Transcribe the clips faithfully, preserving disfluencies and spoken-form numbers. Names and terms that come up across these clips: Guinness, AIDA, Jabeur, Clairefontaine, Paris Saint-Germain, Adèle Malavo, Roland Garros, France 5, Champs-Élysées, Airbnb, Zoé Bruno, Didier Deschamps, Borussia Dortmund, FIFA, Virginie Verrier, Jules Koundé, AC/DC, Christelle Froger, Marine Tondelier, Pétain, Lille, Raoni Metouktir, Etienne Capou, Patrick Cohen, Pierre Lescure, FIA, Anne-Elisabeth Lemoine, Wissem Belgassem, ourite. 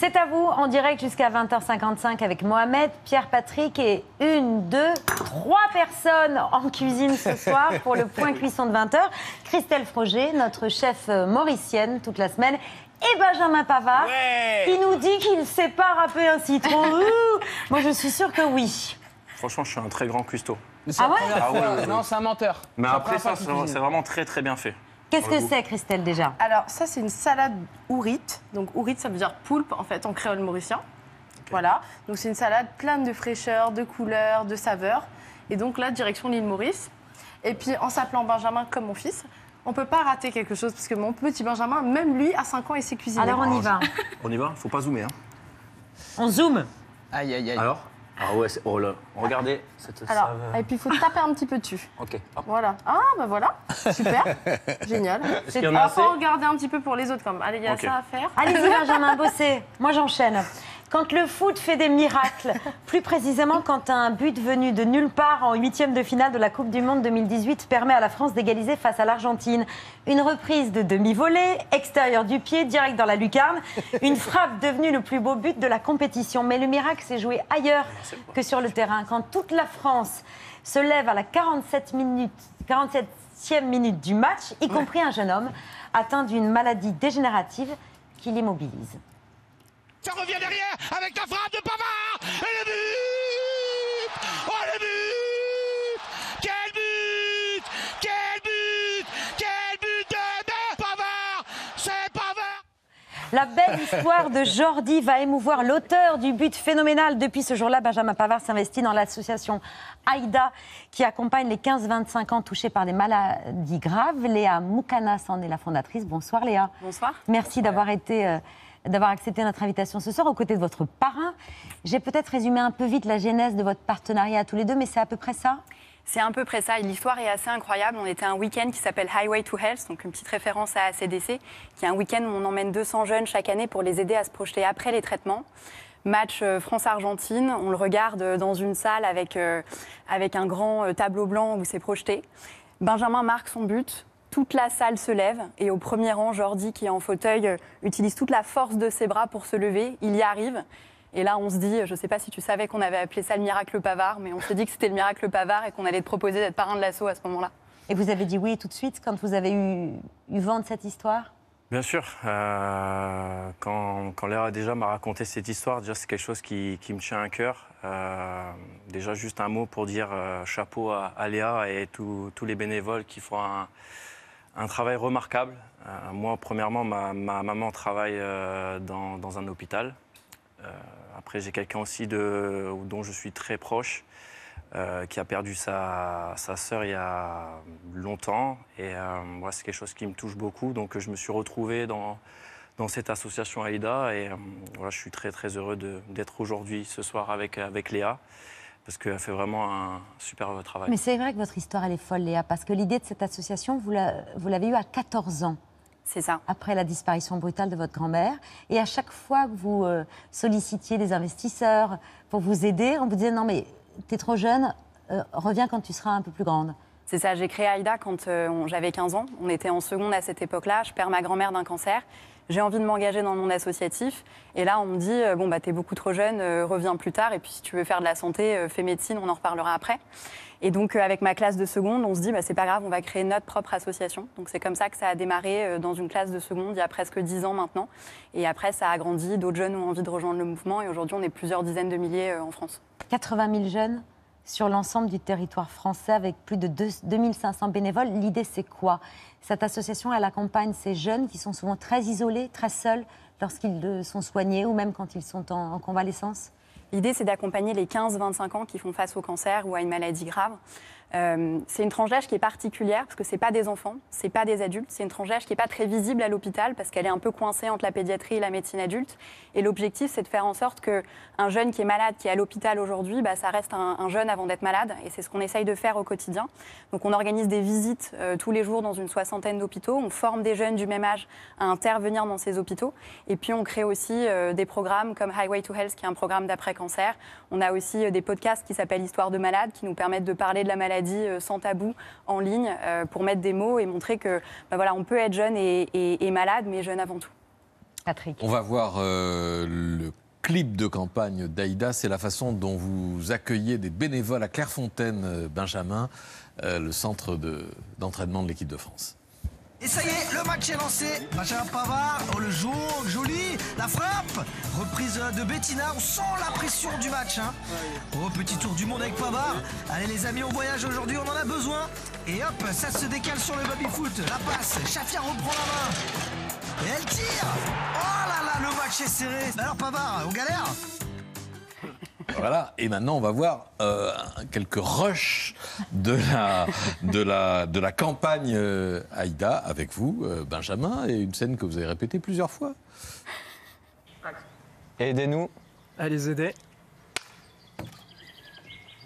C'est à vous, en direct jusqu'à vingt heures cinquante-cinq avec Mohamed, Pierre, Patrick et une, deux, trois personnes en cuisine ce soir pour le point cuisson de vingt heures. Christelle Froger, notre chef mauricienne toute la semaine, et Benjamin Pavard, ouais, qui nous dit qu'il ne sait pas râper un citron. Moi, je suis sûre que oui. Franchement, je suis un très grand cuistot. Ah ouais, ah ouais, ouais. Non, c'est un menteur. Mais ça après ça, c'est vraiment très très bien fait. Qu'est-ce que c'est, Christelle, déjà? Alors, ça, c'est une salade ourite. Donc, ourite, ça veut dire poulpe, en fait, en créole mauricien. Okay. Voilà. Donc, c'est une salade pleine de fraîcheur, de couleurs, de saveurs. Et donc, là, direction l'île Maurice. Et puis, en s'appelant Benjamin comme mon fils, on ne peut pas rater quelque chose, parce que mon petit Benjamin, même lui, à cinq ans, il sait cuisiner. Alors, on y va. On y va? Faut pas zoomer, hein. On zoome. Aïe, aïe, aïe. Alors? Ah ouais, oh là, regardez cette Alors, saveur. Et puis il faut taper un petit peu dessus. Ok. Hop. Voilà. Ah, ben bah voilà, super, génial. Il faut assez... regarder un petit peu pour les autres quand même. Allez, il y a okay. ça à faire. Allez-y, Benjamin, bossez. Moi, j'enchaîne. Quand le foot fait des miracles, plus précisément quand un but venu de nulle part en huitième de finale de la Coupe du Monde deux mille dix-huit permet à la France d'égaliser face à l'Argentine. Une reprise de demi-volée, extérieur du pied, direct dans la lucarne. Une frappe devenue le plus beau but de la compétition. Mais le miracle s'est joué ailleurs que sur le terrain. Quand toute la France se lève à la quarante-septième minute du match, y compris un jeune homme atteint d'une maladie dégénérative qui l'immobilise. Ça revient derrière avec la frappe de Pavard et le but! Oh le but! Quel but! Quel but! Quel but de, de Pavard! C'est Pavard! La belle histoire de Jordi va émouvoir l'auteur du but phénoménal. Depuis ce jour-là, Benjamin Pavard s'investit dans l'association AIDA qui accompagne les quinze vingt-cinq ans touchés par des maladies graves. Léa Moukanas en est la fondatrice. Bonsoir Léa. Bonsoir. Merci d'avoir été... Euh, d'avoir accepté notre invitation ce soir aux côtés de votre parrain. J'ai peut-être résumé un peu vite la genèse de votre partenariat à tous les deux, mais c'est à peu près ça? C'est à peu près ça. L'histoire est assez incroyable. On était à un week-end qui s'appelle Highway to Health, donc une petite référence à A C D C, qui est un week-end où on emmène deux cents jeunes chaque année pour les aider à se projeter après les traitements. Match France-Argentine, on le regarde dans une salle avec, euh, avec un grand tableau blanc où c'est projeté. Benjamin marque son but. Toute la salle se lève et au premier rang, Jordi, qui est en fauteuil, utilise toute la force de ses bras pour se lever. Il y arrive. Et là, on se dit, je ne sais pas si tu savais qu'on avait appelé ça le miracle Pavard, mais on se dit que c'était le miracle Pavard et qu'on allait te proposer d'être parrain de l'asso à ce moment-là. Et vous avez dit oui tout de suite quand vous avez eu, eu vent de cette histoire? Bien sûr. Euh, quand quand Léa déjà m'a raconté cette histoire, déjà c'est quelque chose qui, qui me tient à cœur. Euh, déjà juste un mot pour dire euh, chapeau à, à Léa et tous les bénévoles qui font un... un travail remarquable. Euh, moi, premièrement, ma, ma maman travaille euh, dans, dans un hôpital. Euh, après, j'ai quelqu'un aussi de, dont je suis très proche, euh, qui a perdu sa, sa sœur il y a longtemps. Et euh, voilà, c'est quelque chose qui me touche beaucoup. Donc, je me suis retrouvé dans, dans cette association AIDA. Et euh, voilà, je suis très, très heureux d'être aujourd'hui, ce soir, avec, avec Léa. Parce qu'elle fait vraiment un superbe travail. Mais c'est vrai que votre histoire, elle est folle, Léa, parce que l'idée de cette association, vous l'avez eue à quatorze ans. C'est ça. Après la disparition brutale de votre grand-mère. Et à chaque fois que vous euh, sollicitiez des investisseurs pour vous aider, on vous disait « Non, mais t'es trop jeune, euh, reviens quand tu seras un peu plus grande ». C'est ça, j'ai créé AIDA quand euh, j'avais quinze ans. On était en seconde à cette époque-là. Je perds ma grand-mère d'un cancer. J'ai envie de m'engager dans le monde associatif. Et là, on me dit, bon, bah, t'es beaucoup trop jeune, euh, reviens plus tard. Et puis, si tu veux faire de la santé, euh, fais médecine, on en reparlera après. Et donc, euh, avec ma classe de seconde, on se dit, bah, c'est pas grave, on va créer notre propre association. Donc, c'est comme ça que ça a démarré euh, dans une classe de seconde, il y a presque dix ans maintenant. Et après, ça a grandi. D'autres jeunes ont envie de rejoindre le mouvement. Et aujourd'hui, on est plusieurs dizaines de milliers euh, en France. quatre-vingt mille jeunes sur l'ensemble du territoire français avec plus de deux mille cinq cents bénévoles. L'idée, c'est quoi? Cette association, elle accompagne ces jeunes qui sont souvent très isolés, très seuls lorsqu'ils sont soignés ou même quand ils sont en, en convalescence. L'idée, c'est d'accompagner les quinze vingt-cinq ans qui font face au cancer ou à une maladie grave. Euh, c'est une tranche d'âge qui est particulière parce que ce n'est pas des enfants, ce n'est pas des adultes. C'est une tranche d'âge qui n'est pas très visible à l'hôpital parce qu'elle est un peu coincée entre la pédiatrie et la médecine adulte. Et l'objectif, c'est de faire en sorte qu'un jeune qui est malade, qui est à l'hôpital aujourd'hui, bah, ça reste un, un jeune avant d'être malade. Et c'est ce qu'on essaye de faire au quotidien. Donc on organise des visites euh, tous les jours dans une soixantaine d'hôpitaux. On forme des jeunes du même âge à intervenir dans ces hôpitaux. Et puis on crée aussi euh, des programmes comme Highway to Health, qui est un programme d'après-cancer. On a aussi euh, des podcasts qui s'appellent Histoire de malade, qui nous permettent de parler de la maladie sans tabou en ligne euh, pour mettre des mots et montrer que ben voilà, on peut être jeune et, et, et malade, mais jeune avant tout. Patrick. On va voir euh, clip de campagne d'AIDA, c'est la façon dont vous accueillez des bénévoles à Clairefontaine, Benjamin, euh, le centre de, d'entraînement de l'équipe de France. Et ça y est, le match est lancé. Benjamin Pavard, oh, le jaune, joli, la frappe. Reprise de Bettina, on sent la pression du match. Hein. Oh, petit tour du monde avec Pavard. Allez les amis, on voyage aujourd'hui, on en a besoin. Et hop, ça se décale sur le baby-foot. La passe, Chafia reprend la main. Et elle tire. Oh là là, le match est serré. Alors Pavard, on galère. Voilà, et maintenant on va voir euh, quelques rushs de la, de la, de la campagne euh, AIDA avec vous, euh, Benjamin, et une scène que vous avez répétée plusieurs fois. Aidez-nous. Allez aider.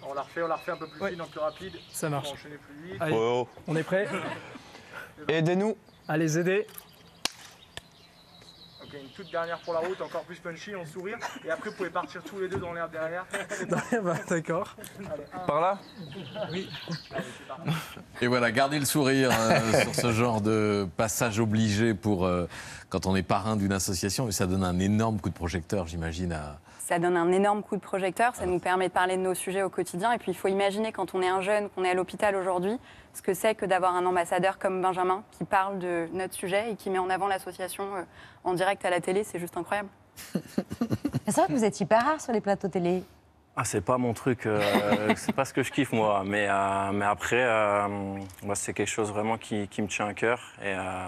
On la refait, on la refait un peu plus ouais. fine, un peu rapide. Ça marche. On, plus vite. Allez, oh. on est prêt. Aidez-nous. Allez aider. Une toute dernière pour la route, encore plus punchy, on sourire. Et après, vous pouvez partir tous les deux dans l'air derrière. Bah, d'accord. Par là ? Oui. Allez, c'est parti. Et voilà, gardez le sourire euh, sur ce genre de passage obligé pour euh, quand on est parrain d'une association. Et ça donne un énorme coup de projecteur, j'imagine. À... Ça donne un énorme coup de projecteur. Ça ah. nous permet de parler de nos sujets au quotidien. Et puis, il faut imaginer quand on est un jeune, qu'on est à l'hôpital aujourd'hui, ce que c'est que d'avoir un ambassadeur comme Benjamin qui parle de notre sujet et qui met en avant l'association en direct à la télé, c'est juste incroyable. C'est vrai que vous êtes hyper rare sur les plateaux télé. Ah, c'est pas mon truc, euh, c'est pas ce que je kiffe moi, mais, euh, mais après, euh, bah, c'est quelque chose vraiment qui, qui me tient à cœur. Et euh,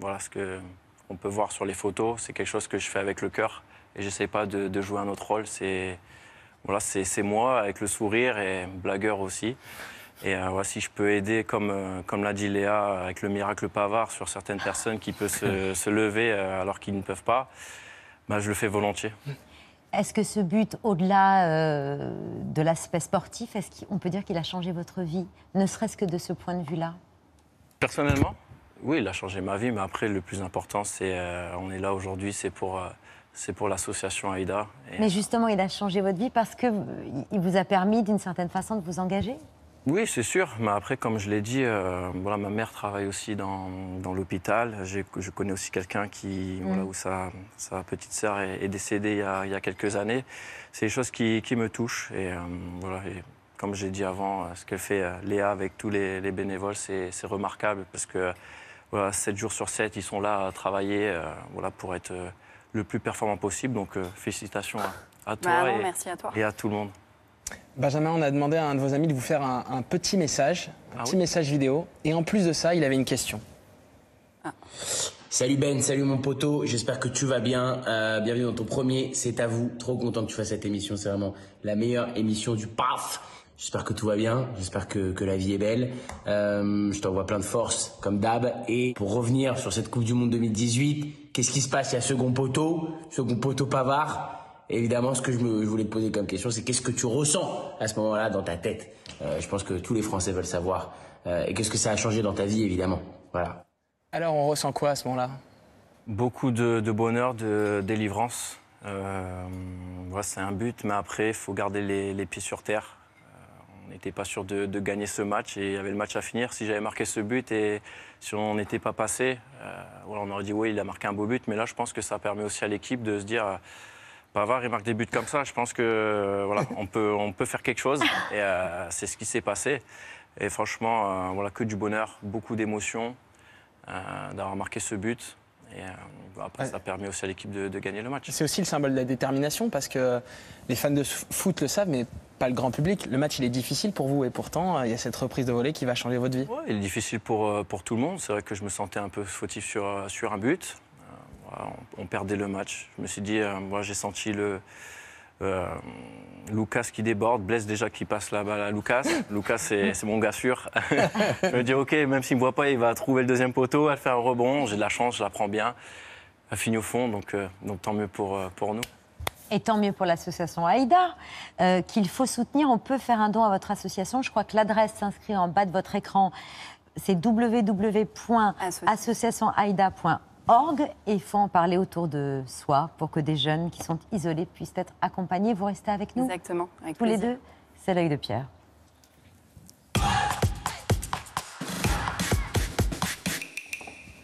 voilà, ce qu'on peut voir sur les photos, c'est quelque chose que je fais avec le cœur et j'essaie pas de, de jouer un autre rôle. C'est voilà, c'est, c'est moi avec le sourire et blagueur aussi. Et euh, ouais, si je peux aider, comme, euh, comme l'a dit Léa, avec le miracle Pavard, sur certaines personnes qui peuvent se, se lever euh, alors qu'ils ne peuvent pas, bah, je le fais volontiers. Est-ce que ce but, au-delà euh, de l'aspect sportif, est-ce qu'on peut dire qu'il a changé votre vie, ne serait-ce que de ce point de vue-là? Personnellement, oui, il a changé ma vie, mais après, le plus important, c'est euh, on est là aujourd'hui, c'est pour... Euh, C'est pour l'association AIDA. Et... Mais justement, il a changé votre vie parce qu'il vous a permis, d'une certaine façon, de vous engager? Oui, c'est sûr. Mais après, comme je l'ai dit, euh, voilà, ma mère travaille aussi dans, dans l'hôpital. J'ai, je connais aussi quelqu'un qui, mmh. voilà, où sa, sa petite sœur est, est décédée il y, a, il y a quelques années. C'est des choses qui, qui me touchent. Et, euh, voilà, et comme j'ai dit avant, ce qu'elle fait Léa avec tous les, les bénévoles, c'est, c'est remarquable. Parce que voilà, sept jours sur sept, ils sont là à travailler euh, voilà, pour être... Euh, le plus performant possible, donc euh, félicitations à, à, toi bah non, et, merci à toi et à tout le monde. Benjamin, on a demandé à un de vos amis de vous faire un, un petit message, un ah petit oui message vidéo, et en plus de ça, il avait une question. Ah. Salut Ben, salut mon poteau, j'espère que tu vas bien, euh, bienvenue dans ton premier, c'est à vous, trop content que tu fasses cette émission, c'est vraiment la meilleure émission du P A F. J'espère que tout va bien, j'espère que, que la vie est belle. Euh, je t'envoie plein de force, comme d'hab. Et pour revenir sur cette Coupe du Monde deux mille dix-huit, qu'est-ce qui se passe? Il y a second poteau, second poteau Pavard. Et évidemment, ce que je, me, je voulais te poser comme question, c'est qu'est-ce que tu ressens à ce moment-là dans ta tête? euh, Je pense que tous les Français veulent savoir. Euh, et qu'est-ce que ça a changé dans ta vie, évidemment. Voilà. Alors, on ressent quoi à ce moment-là? Beaucoup de, de bonheur, de délivrance. Euh, ouais, c'est un but, mais après, il faut garder les, les pieds sur terre. On n'était pas sûr de, de gagner ce match et il y avait le match à finir. Si j'avais marqué ce but et si on n'était pas passé, euh, on aurait dit oui, il a marqué un beau but. Mais là, je pense que ça permet aussi à l'équipe de se dire, euh, Pavard, il marque des buts comme ça. Je pense que euh, voilà, on peut, on peut faire quelque chose. Et euh, c'est ce qui s'est passé. Et franchement, euh, voilà, que du bonheur, beaucoup d'émotions euh, d'avoir marqué ce but. Et euh, bah après, ça permet aussi à l'équipe de, de gagner le match. C'est aussi le symbole de la détermination parce que les fans de foot le savent, mais pas le grand public. Le match, il est difficile pour vous et pourtant, il y a cette reprise de volley qui va changer votre vie. Ouais, il est difficile pour, pour tout le monde. C'est vrai que je me sentais un peu fautif sur, sur un but. Euh, on, on perdait le match. Je me suis dit, euh, moi, j'ai senti le... Euh, Lucas qui déborde, Blaise déjà qui passe la balle à Lucas. Lucas, c'est, c'est mon gars sûr. Je me dis, OK, même s'il ne me voit pas, il va trouver le deuxième poteau, elle fait un rebond. J'ai de la chance, je la prends bien. Elle finit au fond, donc, euh, donc tant mieux pour, euh, pour nous. Et tant mieux pour l'association AIDA, euh, qu'il faut soutenir. On peut faire un don à votre association. Je crois que l'adresse s'inscrit en bas de votre écran. C'est w w w point association aida point org. Org, et il faut en parler autour de soi pour que des jeunes qui sont isolés puissent être accompagnés. Vous restez avec nous? Exactement. Avec tous plaisir. Les deux, c'est l'œil de Pierre.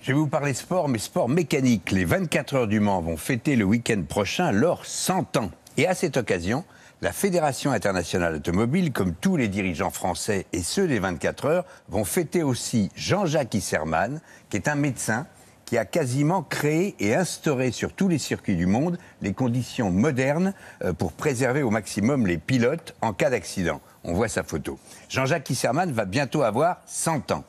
Je Je vais vous parler sport, mais sport mécanique. Les vingt-quatre heures du Mans vont fêter le week-end prochain leurs cent ans. Et à cette occasion, la Fédération internationale automobile, comme tous les dirigeants français et ceux des vingt-quatre heures, vont fêter aussi Jean-Jacques Isserman, qui est un médecin qui a quasiment créé et instauré sur tous les circuits du monde les conditions modernes pour préserver au maximum les pilotes en cas d'accident. On voit sa photo. Jean-Jacques Isserman va bientôt avoir cent ans.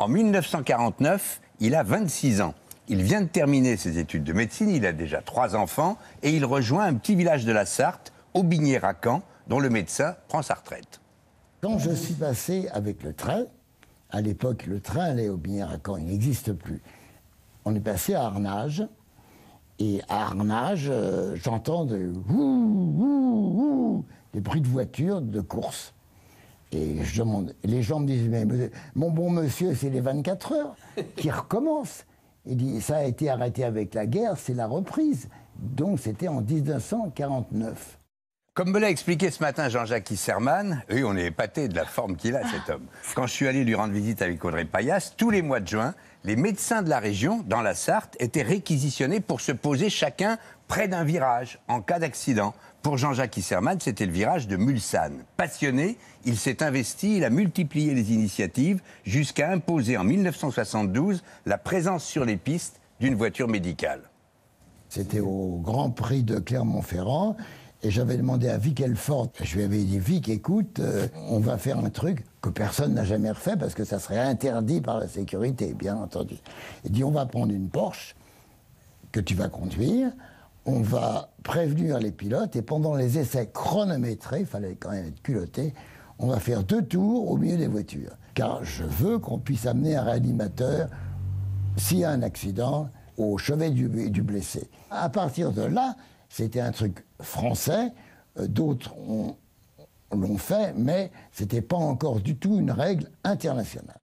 En mille neuf cent quarante-neuf, il a vingt-six ans. Il vient de terminer ses études de médecine, il a déjà trois enfants et il rejoint un petit village de la Sarthe, Aubigné-Racan, dont le médecin prend sa retraite. Quand je suis passé avec le train, à l'époque le train allait à Aubigné-Racan, il n'existe plus. On est passé à Arnage et à Arnage, euh, j'entends de ouh, ouh, ouh, des bruits de voitures, de courses. Et je demande, les gens me disent, mais mon bon monsieur, c'est les vingt-quatre heures qui recommencent. Il dit, ça a été arrêté avec la guerre, c'est la reprise. Donc c'était en mille neuf cent quarante-neuf. Comme me l'a expliqué ce matin Jean-Jacques Isserman, oui, on est épaté de la forme qu'il a, cet homme. Quand je suis allé lui rendre visite avec Audrey Paillasse, tous les mois de juin, les médecins de la région, dans la Sarthe, étaient réquisitionnés pour se poser chacun près d'un virage en cas d'accident. Pour Jean-Jacques Isserman, c'était le virage de Mulsanne. Passionné, il s'est investi, il a multiplié les initiatives jusqu'à imposer en mille neuf cent soixante-douze la présence sur les pistes d'une voiture médicale. C'était au Grand Prix de Clermont-Ferrand. Et j'avais demandé à Vic Elford, je lui avais dit, Vic, écoute, euh, on va faire un truc que personne n'a jamais refait parce que ça serait interdit par la sécurité, bien entendu. Il dit, on va prendre une Porsche que tu vas conduire, on va prévenir les pilotes et pendant les essais chronométrés, il fallait quand même être culotté, on va faire deux tours au milieu des voitures. Car je veux qu'on puisse amener un réanimateur s'il y a un accident au chevet du, du blessé. À partir de là, c'était un truc français, d'autres l'ont fait, mais ce n'était pas encore du tout une règle internationale.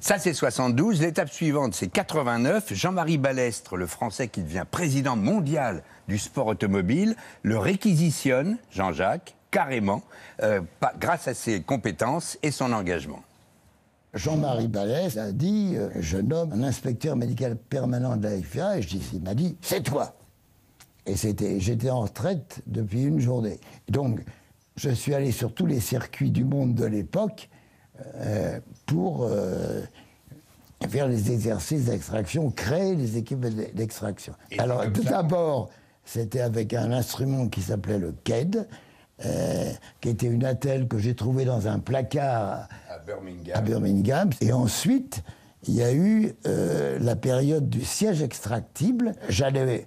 Ça, c'est soixante-douze. L'étape suivante, c'est quatre-vingt-neuf. Jean-Marie Balestre, le Français qui devient président mondial du sport automobile, le réquisitionne, Jean-Jacques, carrément, euh, pas, grâce à ses compétences et son engagement. Jean-Marie Balestre a dit euh, « Je nomme un inspecteur médical permanent de la F I A » et je dis, il m'a dit « C'est toi !» Et j'étais en retraite depuis une journée. Donc, je suis allé sur tous les circuits du monde de l'époque euh, pour euh, faire les exercices d'extraction, créer les équipes d'extraction. Alors, tout d'abord, c'était avec un instrument qui s'appelait le K E D, euh, qui était une attelle que j'ai trouvée dans un placard à Birmingham. À Birmingham. Et ensuite, il y a eu euh, la période du siège extractible. J'allais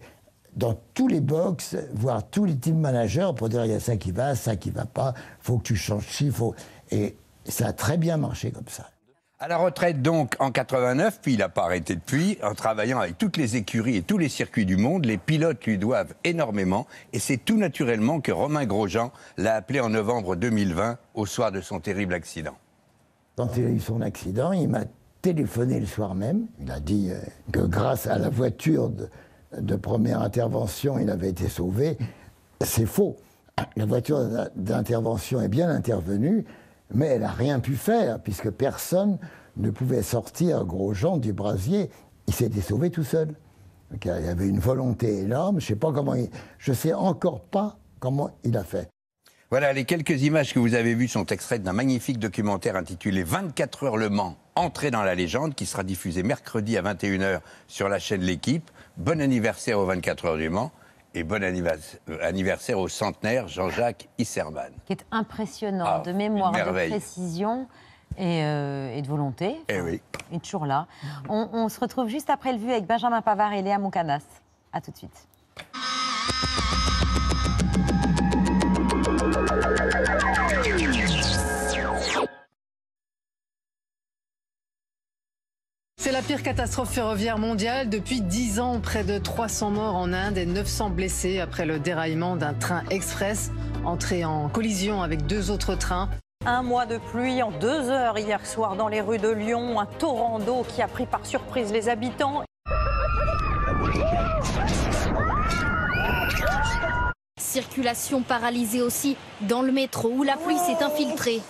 dans tous les box, voir tous les team managers pour dire il y a ça qui va, ça qui va pas, faut que tu changes ci, faut... Et ça a très bien marché comme ça. À la retraite donc en quatre-vingt-neuf, puis il n'a pas arrêté depuis, en travaillant avec toutes les écuries et tous les circuits du monde, les pilotes lui doivent énormément et c'est tout naturellement que Romain Grosjean l'a appelé en novembre deux mille vingt au soir de son terrible accident. Quand il a eu son accident, il m'a téléphoné le soir même, il a dit que grâce à la voiture de de première intervention, il avait été sauvé. C'est faux. La voiture d'intervention est bien intervenue, mais elle n'a rien pu faire, puisque personne ne pouvait sortir Grosjean du brasier. Il s'était sauvé tout seul. Donc, il y avait une volonté énorme. Je sais pas comment il... Je sais encore pas comment il a fait. Voilà, les quelques images que vous avez vues sont extraites d'un magnifique documentaire intitulé « vingt-quatre heures Le Mans, entrée dans la légende » qui sera diffusé mercredi à vingt et une heures sur la chaîne L'Équipe. Bon anniversaire aux vingt-quatre heures du Mans et bon anniversaire au centenaire Jean-Jacques Isserman. Qui est impressionnant, ah, de mémoire, de précision et, euh, et de volonté. Eh oui. Il est toujours là. On, on se retrouve juste après le vu avec Benjamin Pavard et Léa Moukanas. À tout de suite. C'est la pire catastrophe ferroviaire mondiale depuis dix ans. Près de trois cents morts en Inde et neuf cents blessés après le déraillement d'un train express entré en collision avec deux autres trains. Un mois de pluie en deux heures hier soir dans les rues de Lyon. Un torrent d'eau qui a pris par surprise les habitants. Circulation paralysée aussi dans le métro où la pluie s'est infiltrée.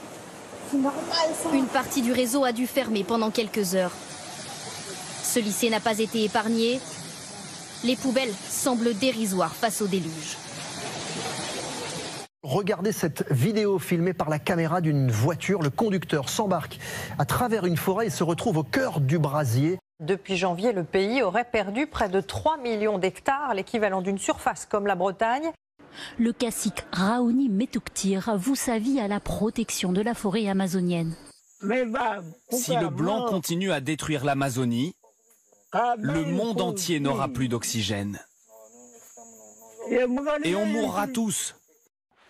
Une partie du réseau a dû fermer pendant quelques heures. Ce lycée n'a pas été épargné. Les poubelles semblent dérisoires face au déluge. Regardez cette vidéo filmée par la caméra d'une voiture. Le conducteur s'embarque à travers une forêt et se retrouve au cœur du brasier. Depuis janvier, le pays aurait perdu près de trois millions d'hectares, l'équivalent d'une surface comme la Bretagne. Le cacique Raoni Metouktir voue sa vie à la protection de la forêt amazonienne. Si le blanc continue à détruire l'Amazonie, le monde entier n'aura plus d'oxygène. Et on mourra tous.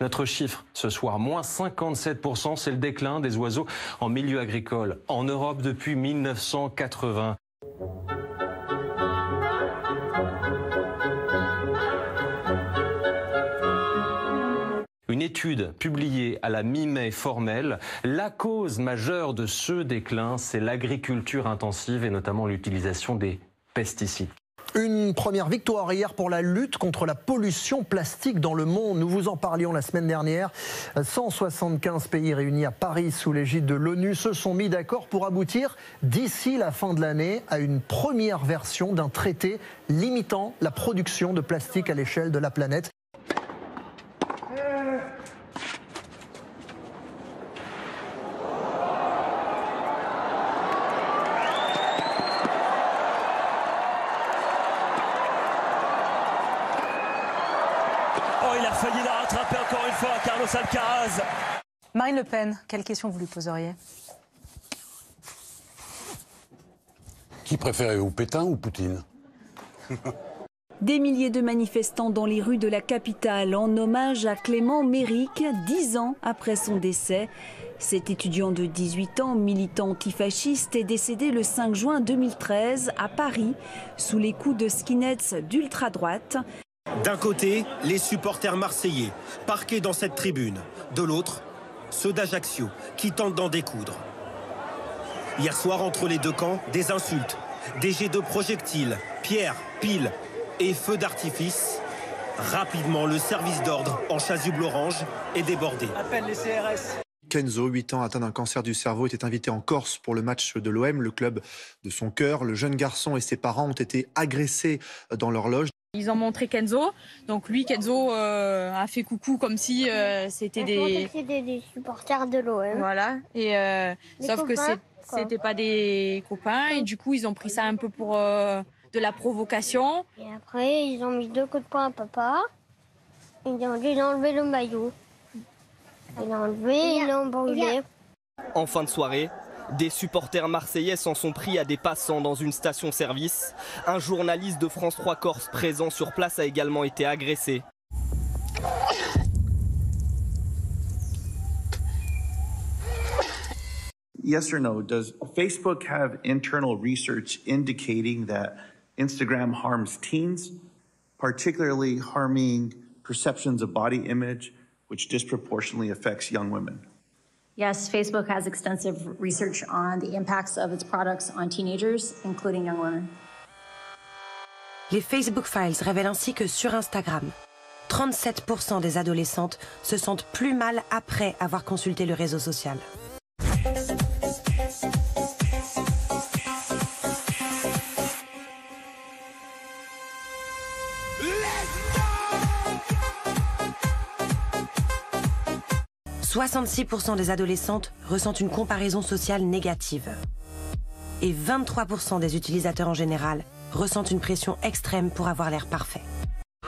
Notre chiffre ce soir, moins cinquante-sept pour cent, c'est le déclin des oiseaux en milieu agricole en Europe depuis mille neuf cent quatre-vingts. Une étude publiée à la mi-mai formelle, la cause majeure de ce déclin, c'est l'agriculture intensive et notamment l'utilisation des pesticides. Une première victoire hier pour la lutte contre la pollution plastique dans le monde. Nous vous en parlions la semaine dernière. cent soixante-quinze pays réunis à Paris sous l'égide de l'ONU se sont mis d'accord pour aboutir d'ici la fin de l'année à une première version d'un traité limitant la production de plastique à l'échelle de la planète. Marine Le Pen, quelle question vous lui poseriez? Qui préférez-vous, Pétain ou Poutine? Des milliers de manifestants dans les rues de la capitale en hommage à Clément Méric, dix ans après son décès. Cet étudiant de dix-huit ans, militant antifasciste, est décédé le cinq juin deux mille treize à Paris, sous les coups de skinheads d'ultra-droite. D'un côté, les supporters marseillais, parqués dans cette tribune. De l'autre, ceux d'Ajaccio, qui tentent d'en découdre. Hier soir, entre les deux camps, des insultes, des jets de projectiles, pierres, piles et feux d'artifice. Rapidement, le service d'ordre en chasuble orange est débordé. Appelle les C R S. Kenzo, huit ans, atteint d'un cancer du cerveau, était invité en Corse pour le match de l'O M, le club de son cœur. Le jeune garçon et ses parents ont été agressés dans leur loge. Ils ont montré Kenzo, donc lui, Kenzo euh, a fait coucou comme si euh, c'était des... des... des supporters de l'O M. Voilà, et, euh, sauf copains, que c'était pas des copains, et du coup, ils ont pris ça un peu pour euh, de la provocation. Et après, ils ont mis deux coups de poing à papa, ils ont dû enlever le maillot. Ils l'ont enlevé, ils l'ont brûlé. En fin de soirée, des supporters marseillais s'en sont pris à des passants dans une station-service. Un journaliste de France trois Corse présent sur place a également été agressé. Yes or no, does Facebook have internal research indicating that Instagram harms teens, particularly harming perceptions of body image, which disproportionately affects young women? Yes, Facebook has extensive research on the impacts of its products on teenagers, including young women. Les Facebook Files révèlent ainsi que sur Instagram, trente-sept pour cent des adolescentes se sentent plus mal après avoir consulté le réseau social. soixante-six pour cent des adolescentes ressentent une comparaison sociale négative. Et vingt-trois pour cent des utilisateurs en général ressentent une pression extrême pour avoir l'air parfait.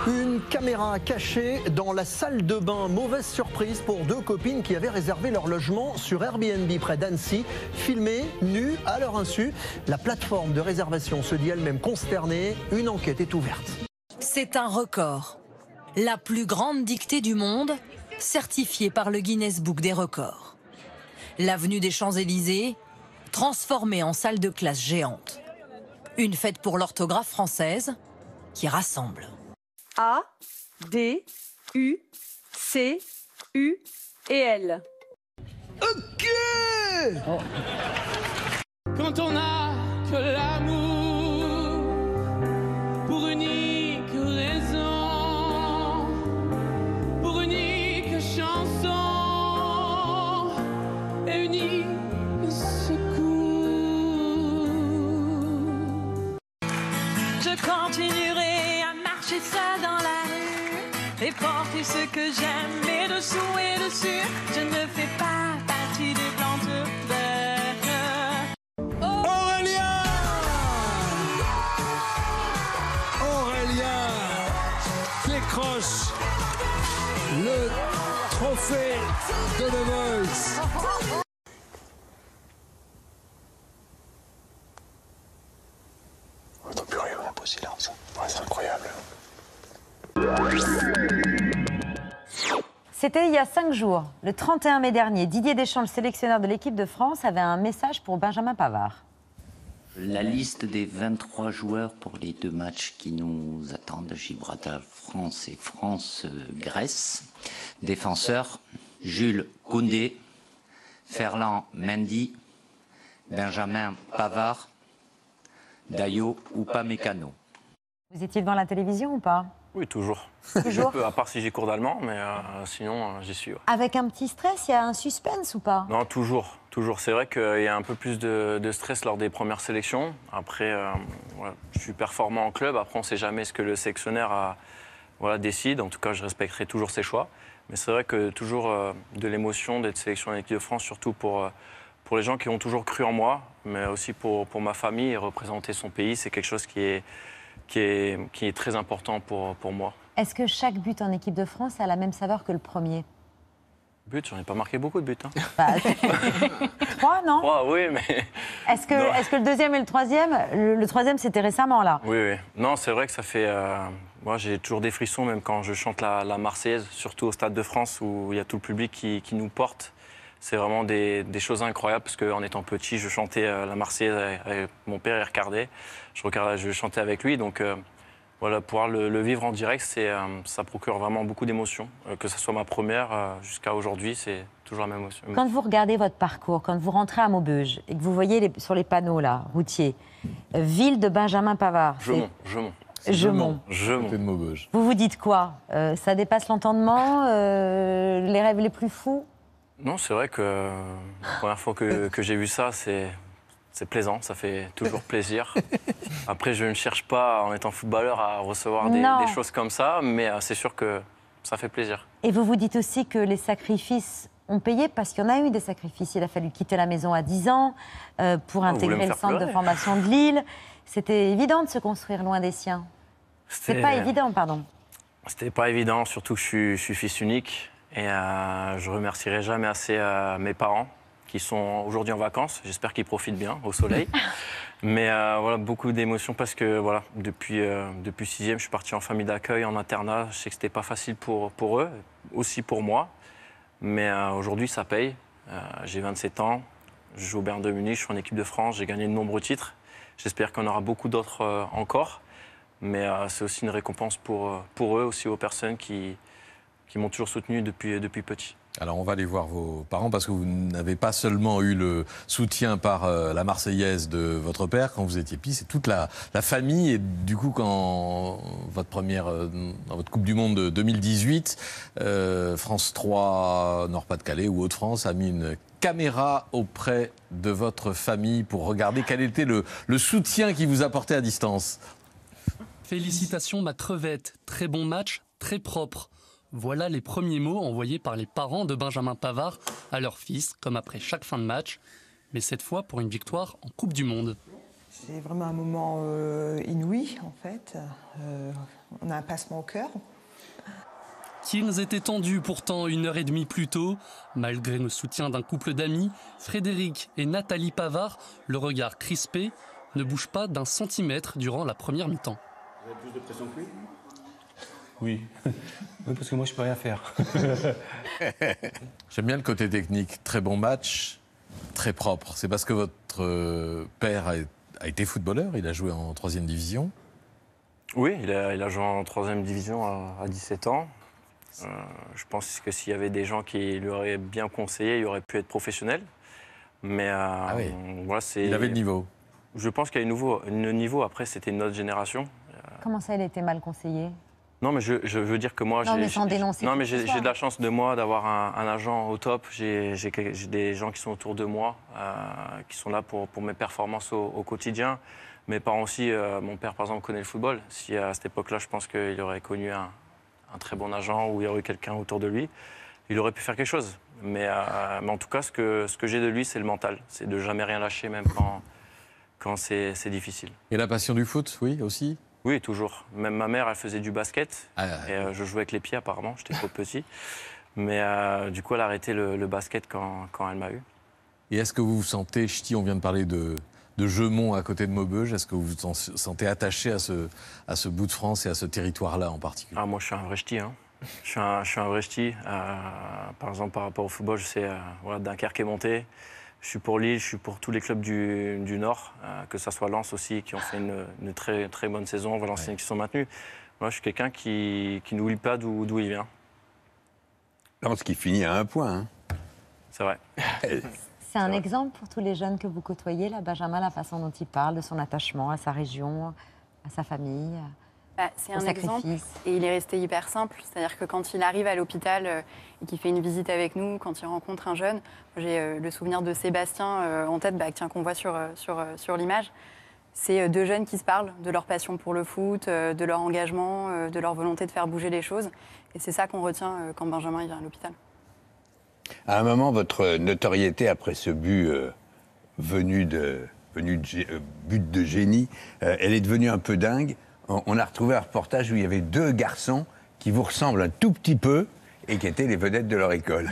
Une caméra cachée dans la salle de bain. Mauvaise surprise pour deux copines qui avaient réservé leur logement sur Airbnb près d'Annecy. Filmées, nues, à leur insu. La plateforme de réservation se dit elle-même consternée. Une enquête est ouverte. C'est un record. La plus grande dictée du monde, certifié par le Guinness Book des records. L'avenue des Champs-Élysées, transformée en salle de classe géante. Une fête pour l'orthographe française qui rassemble. A, D, U, C, U et L. Ok. Oh. Quand on a que l'amour pour unique raison, pour unique chanson et unique secours. j'ai porté ce que j'aime, et dessous et dessus, je ne fais pas partie des planteurs de... Oh. Aurélien Aurélien décroche le trophée de The Voice. Silence. Ouais, c'est incroyable. C'était il y a cinq jours, le trente et un mai dernier. Didier Deschamps, le sélectionneur de l'équipe de France, avait un message pour Benjamin Pavard. La liste des vingt-trois joueurs pour les deux matchs qui nous attendent, Gibraltar-France et France-Grèce. Défenseurs, Jules Koundé, Ferland Mendy, Benjamin Pavard, Dayo ou pas Mécano. Vous étiez devant la télévision ou pas? Oui, toujours. toujours. Je peux, à part si j'ai cours d'allemand, mais euh, sinon, euh, j'y suis. Ouais. Avec un petit stress, il y a un suspense ou pas? Non, toujours. toujours. C'est vrai qu'il y a un peu plus de, de stress lors des premières sélections. Après, euh, voilà, je suis performant en club. Après, on ne sait jamais ce que le sélectionneur a, voilà, décide. En tout cas, je respecterai toujours ses choix. Mais c'est vrai que toujours euh, de l'émotion d'être sélectionné en équipe de France, surtout pour... Euh, Pour les gens qui ont toujours cru en moi, mais aussi pour, pour ma famille, et représenter son pays, c'est quelque chose qui est, qui est, qui est très important pour, pour moi. Est-ce que chaque but en équipe de France a la même saveur que le premier? But, j'en ai pas marqué beaucoup de buts. Hein. Bah, trois, non? Trois, oui, mais... Est-ce que, est-ce que le deuxième et le troisième, le, le troisième, c'était récemment, là? Oui, oui. Non, c'est vrai que ça fait... Euh... Moi, j'ai toujours des frissons, même quand je chante la, la Marseillaise, surtout au Stade de France, où il y a tout le public qui, qui nous porte. C'est vraiment des, des choses incroyables parce qu'en étant petit, je chantais euh, la Marseillaise avec, avec mon père, il regardait. Je, regardais, je chantais avec lui. Donc euh, voilà, pouvoir le, le vivre en direct, euh, ça procure vraiment beaucoup d'émotions. Euh, que ce soit ma première euh, jusqu'à aujourd'hui, c'est toujours la même émotion. Quand vous regardez votre parcours, quand vous rentrez à Maubeuge et que vous voyez les, sur les panneaux là, routiers, euh, ville de Benjamin Pavard. Je monte, je monte. Je monte. Je monte. Maubeuge. Vous vous dites quoi? euh, Ça dépasse l'entendement, euh, les rêves les plus fous? Non, c'est vrai que euh, la première fois que, que j'ai vu ça, c'est plaisant, ça fait toujours plaisir. Après, je ne cherche pas, en étant footballeur, à recevoir des, des choses comme ça, mais euh, c'est sûr que ça fait plaisir. Et vous vous dites aussi que les sacrifices ont payé, parce qu'il y en a eu des sacrifices. Il a fallu quitter la maison à dix ans euh, pour intégrer le centre de formation de Lille. C'était évident de se construire loin des siens. C'était pas évident, pardon. C'était pas évident, surtout que je suis, je suis fils unique. Et euh, je ne remercierai jamais assez euh, mes parents qui sont aujourd'hui en vacances. J'espère qu'ils profitent bien au soleil. Mais euh, voilà, beaucoup d'émotions parce que voilà, depuis, euh, depuis sixième, je suis parti en famille d'accueil, en internat. Je sais que ce n'était pas facile pour, pour eux, aussi pour moi. Mais euh, aujourd'hui, ça paye. Euh, j'ai vingt-sept ans, je joue au Bayern Munich, je suis en équipe de France, j'ai gagné de nombreux titres. J'espère qu'on aura beaucoup d'autres euh, encore. Mais euh, c'est aussi une récompense pour, pour eux, aussi aux personnes qui... qui m'ont toujours soutenu depuis, depuis petit. Alors on va aller voir vos parents parce que vous n'avez pas seulement eu le soutien par euh, la Marseillaise de votre père quand vous étiez petit, c'est toute la, la famille. Et du coup, quand votre première, euh, dans votre Coupe du Monde de deux mille dix-huit, euh, France trois, Nord-Pas-de-Calais ou Hauts-de-France a mis une caméra auprès de votre famille pour regarder quel était le, le soutien qui vous apportait à distance. Félicitations ma crevette, très bon match, très propre. Voilà les premiers mots envoyés par les parents de Benjamin Pavard à leur fils, comme après chaque fin de match, mais cette fois pour une victoire en Coupe du Monde. C'est vraiment un moment euh, inouï, en fait. Euh, on a un pincement au cœur. Qu'ils étaient tendus pourtant une heure et demie plus tôt. Malgré le soutien d'un couple d'amis, Frédéric et Nathalie Pavard, le regard crispé, ne bougent pas d'un centimètre durant la première mi-temps. Vous avez plus de pression que lui ? Oui, parce que moi, je peux rien faire. J'aime bien le côté technique. Très bon match, très propre. C'est parce que votre père a été footballeur, il a joué en troisième division. Oui, il a, il a joué en troisième division à, à dix-sept ans. Euh, je pense que s'il y avait des gens qui lui auraient bien conseillé, il aurait pu être professionnel. Mais euh, ah oui. Voilà, c'est... Il avait le niveau. Je pense qu'il y a le niveau. Après, c'était une autre génération. Comment ça, il a été mal conseillé ? Non, mais je, je veux dire que moi, j'ai de la chance de moi d'avoir un, un agent au top. J'ai des gens qui sont autour de moi, euh, qui sont là pour, pour mes performances au, au quotidien. Mes parents aussi, euh, mon père par exemple connaît le football. Si à cette époque-là, je pense qu'il aurait connu un, un très bon agent ou il y aurait eu quelqu'un autour de lui, il aurait pu faire quelque chose. Mais, euh, mais en tout cas, ce que, ce que j'ai de lui, c'est le mental. C'est de jamais rien lâcher, même quand, quand c'est difficile. Et la passion du foot, oui, aussi ? Oui, toujours. Même ma mère, elle faisait du basket. Ah, et euh, je jouais avec les pieds, apparemment. J'étais trop petit. Mais euh, du coup, elle a arrêté le, le basket quand, quand elle m'a eu. Et est-ce que vous vous sentez, Ch'ti, on vient de parler de, de Gemont à côté de Maubeuge, est-ce que vous vous sentez attaché à ce, à ce bout de France et à ce territoire-là en particulier? Ah, moi, je suis un vrai Ch'ti, hein. Je suis un, je suis un vrai Ch'ti. Euh, par exemple, par rapport au football, je sais, euh, voilà, Dunkerque est monté. Je suis pour Lille, je suis pour tous les clubs du, du Nord, euh, que ça soit Lens aussi, qui ont fait une, une très, très bonne saison, Valenciennes, ouais, qui sont maintenus. Moi, je suis quelqu'un qui, qui n'oublie pas d'où il vient. Lens qui finit à un point. Hein. C'est vrai. C'est un vrai exemple pour tous les jeunes que vous côtoyez, là, Benjamin, la façon dont il parle, de son attachement à sa région, à sa famille. Bah, c'est un sacrifice. Exemple et il est resté hyper simple, c'est-à-dire que quand il arrive à l'hôpital euh, et qu'il fait une visite avec nous, quand il rencontre un jeune, j'ai euh, le souvenir de Sébastien euh, en tête, bah, tiens, qu'on voit sur, sur, sur l'image, c'est euh, deux jeunes qui se parlent de leur passion pour le foot, euh, de leur engagement, euh, de leur volonté de faire bouger les choses et c'est ça qu'on retient euh, quand Benjamin vient à l'hôpital. À un moment, votre notoriété après ce but euh, venu de, venu de euh, but de génie, euh, elle est devenue un peu dingue. On a retrouvé un reportage où il y avait deux garçons qui vous ressemblent un tout petit peu et qui étaient les vedettes de leur école.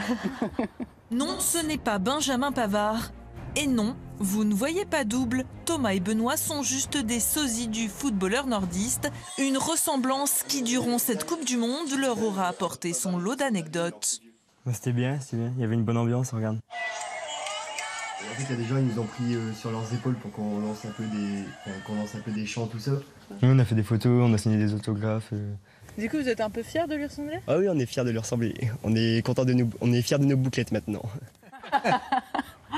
Non, ce n'est pas Benjamin Pavard. Et non, vous ne voyez pas double. Thomas et Benoît sont juste des sosies du footballeur nordiste. Une ressemblance qui, durant cette Coupe du Monde, leur aura apporté son lot d'anecdotes. C'était bien, c'était bien. Il y avait une bonne ambiance, regarde. En fait, il y a des gens qui nous ont pris euh, sur leurs épaules pour qu'on lance un peu des, enfin, qu'on lance un peu des chants, tout ça. Oui, on a fait des photos, on a signé des autographes. Euh... Du coup, vous êtes un peu fiers de lui ressembler? Ah oui, on est fiers de lui ressembler. On est content de nous, on est fiers de nos bouclettes maintenant.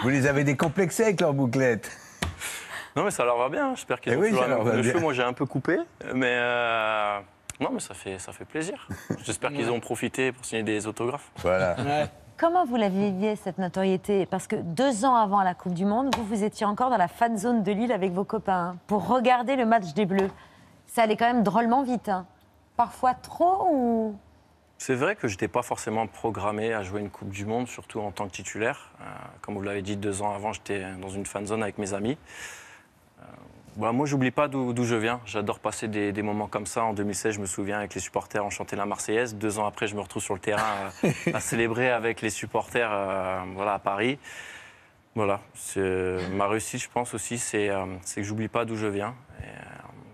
Vous les avez décomplexés avec leurs bouclettes? Non, mais ça leur va bien. J'espère qu'ils eh ont oui, toujours leur le cheveux. Moi, j'ai un peu coupé, mais euh... non, mais ça fait ça fait plaisir. J'espère qu'ils ont profité pour signer des autographes. Voilà. Ouais. Comment vous la viviez, cette notoriété? Parce que deux ans avant la Coupe du Monde, vous, vous étiez encore dans la fan zone de Lille avec vos copains, hein, pour regarder le match des Bleus. Ça allait quand même drôlement vite. Hein. Parfois trop ou... C'est vrai que je n'étais pas forcément programmé à jouer une Coupe du Monde, surtout en tant que titulaire. Euh, comme vous l'avez dit, deux ans avant, j'étais dans une fan zone avec mes amis. Euh, bah, moi, je n'oublie pas d'où je viens. J'adore passer des, des moments comme ça. En deux mille seize, je me souviens, avec les supporters, on chantait la Marseillaise. Deux ans après, je me retrouve sur le terrain euh, à célébrer avec les supporters euh, voilà, à Paris. Voilà. Ma réussite, je pense aussi, c'est euh, que j'oublie pas d'où je viens. Et, euh,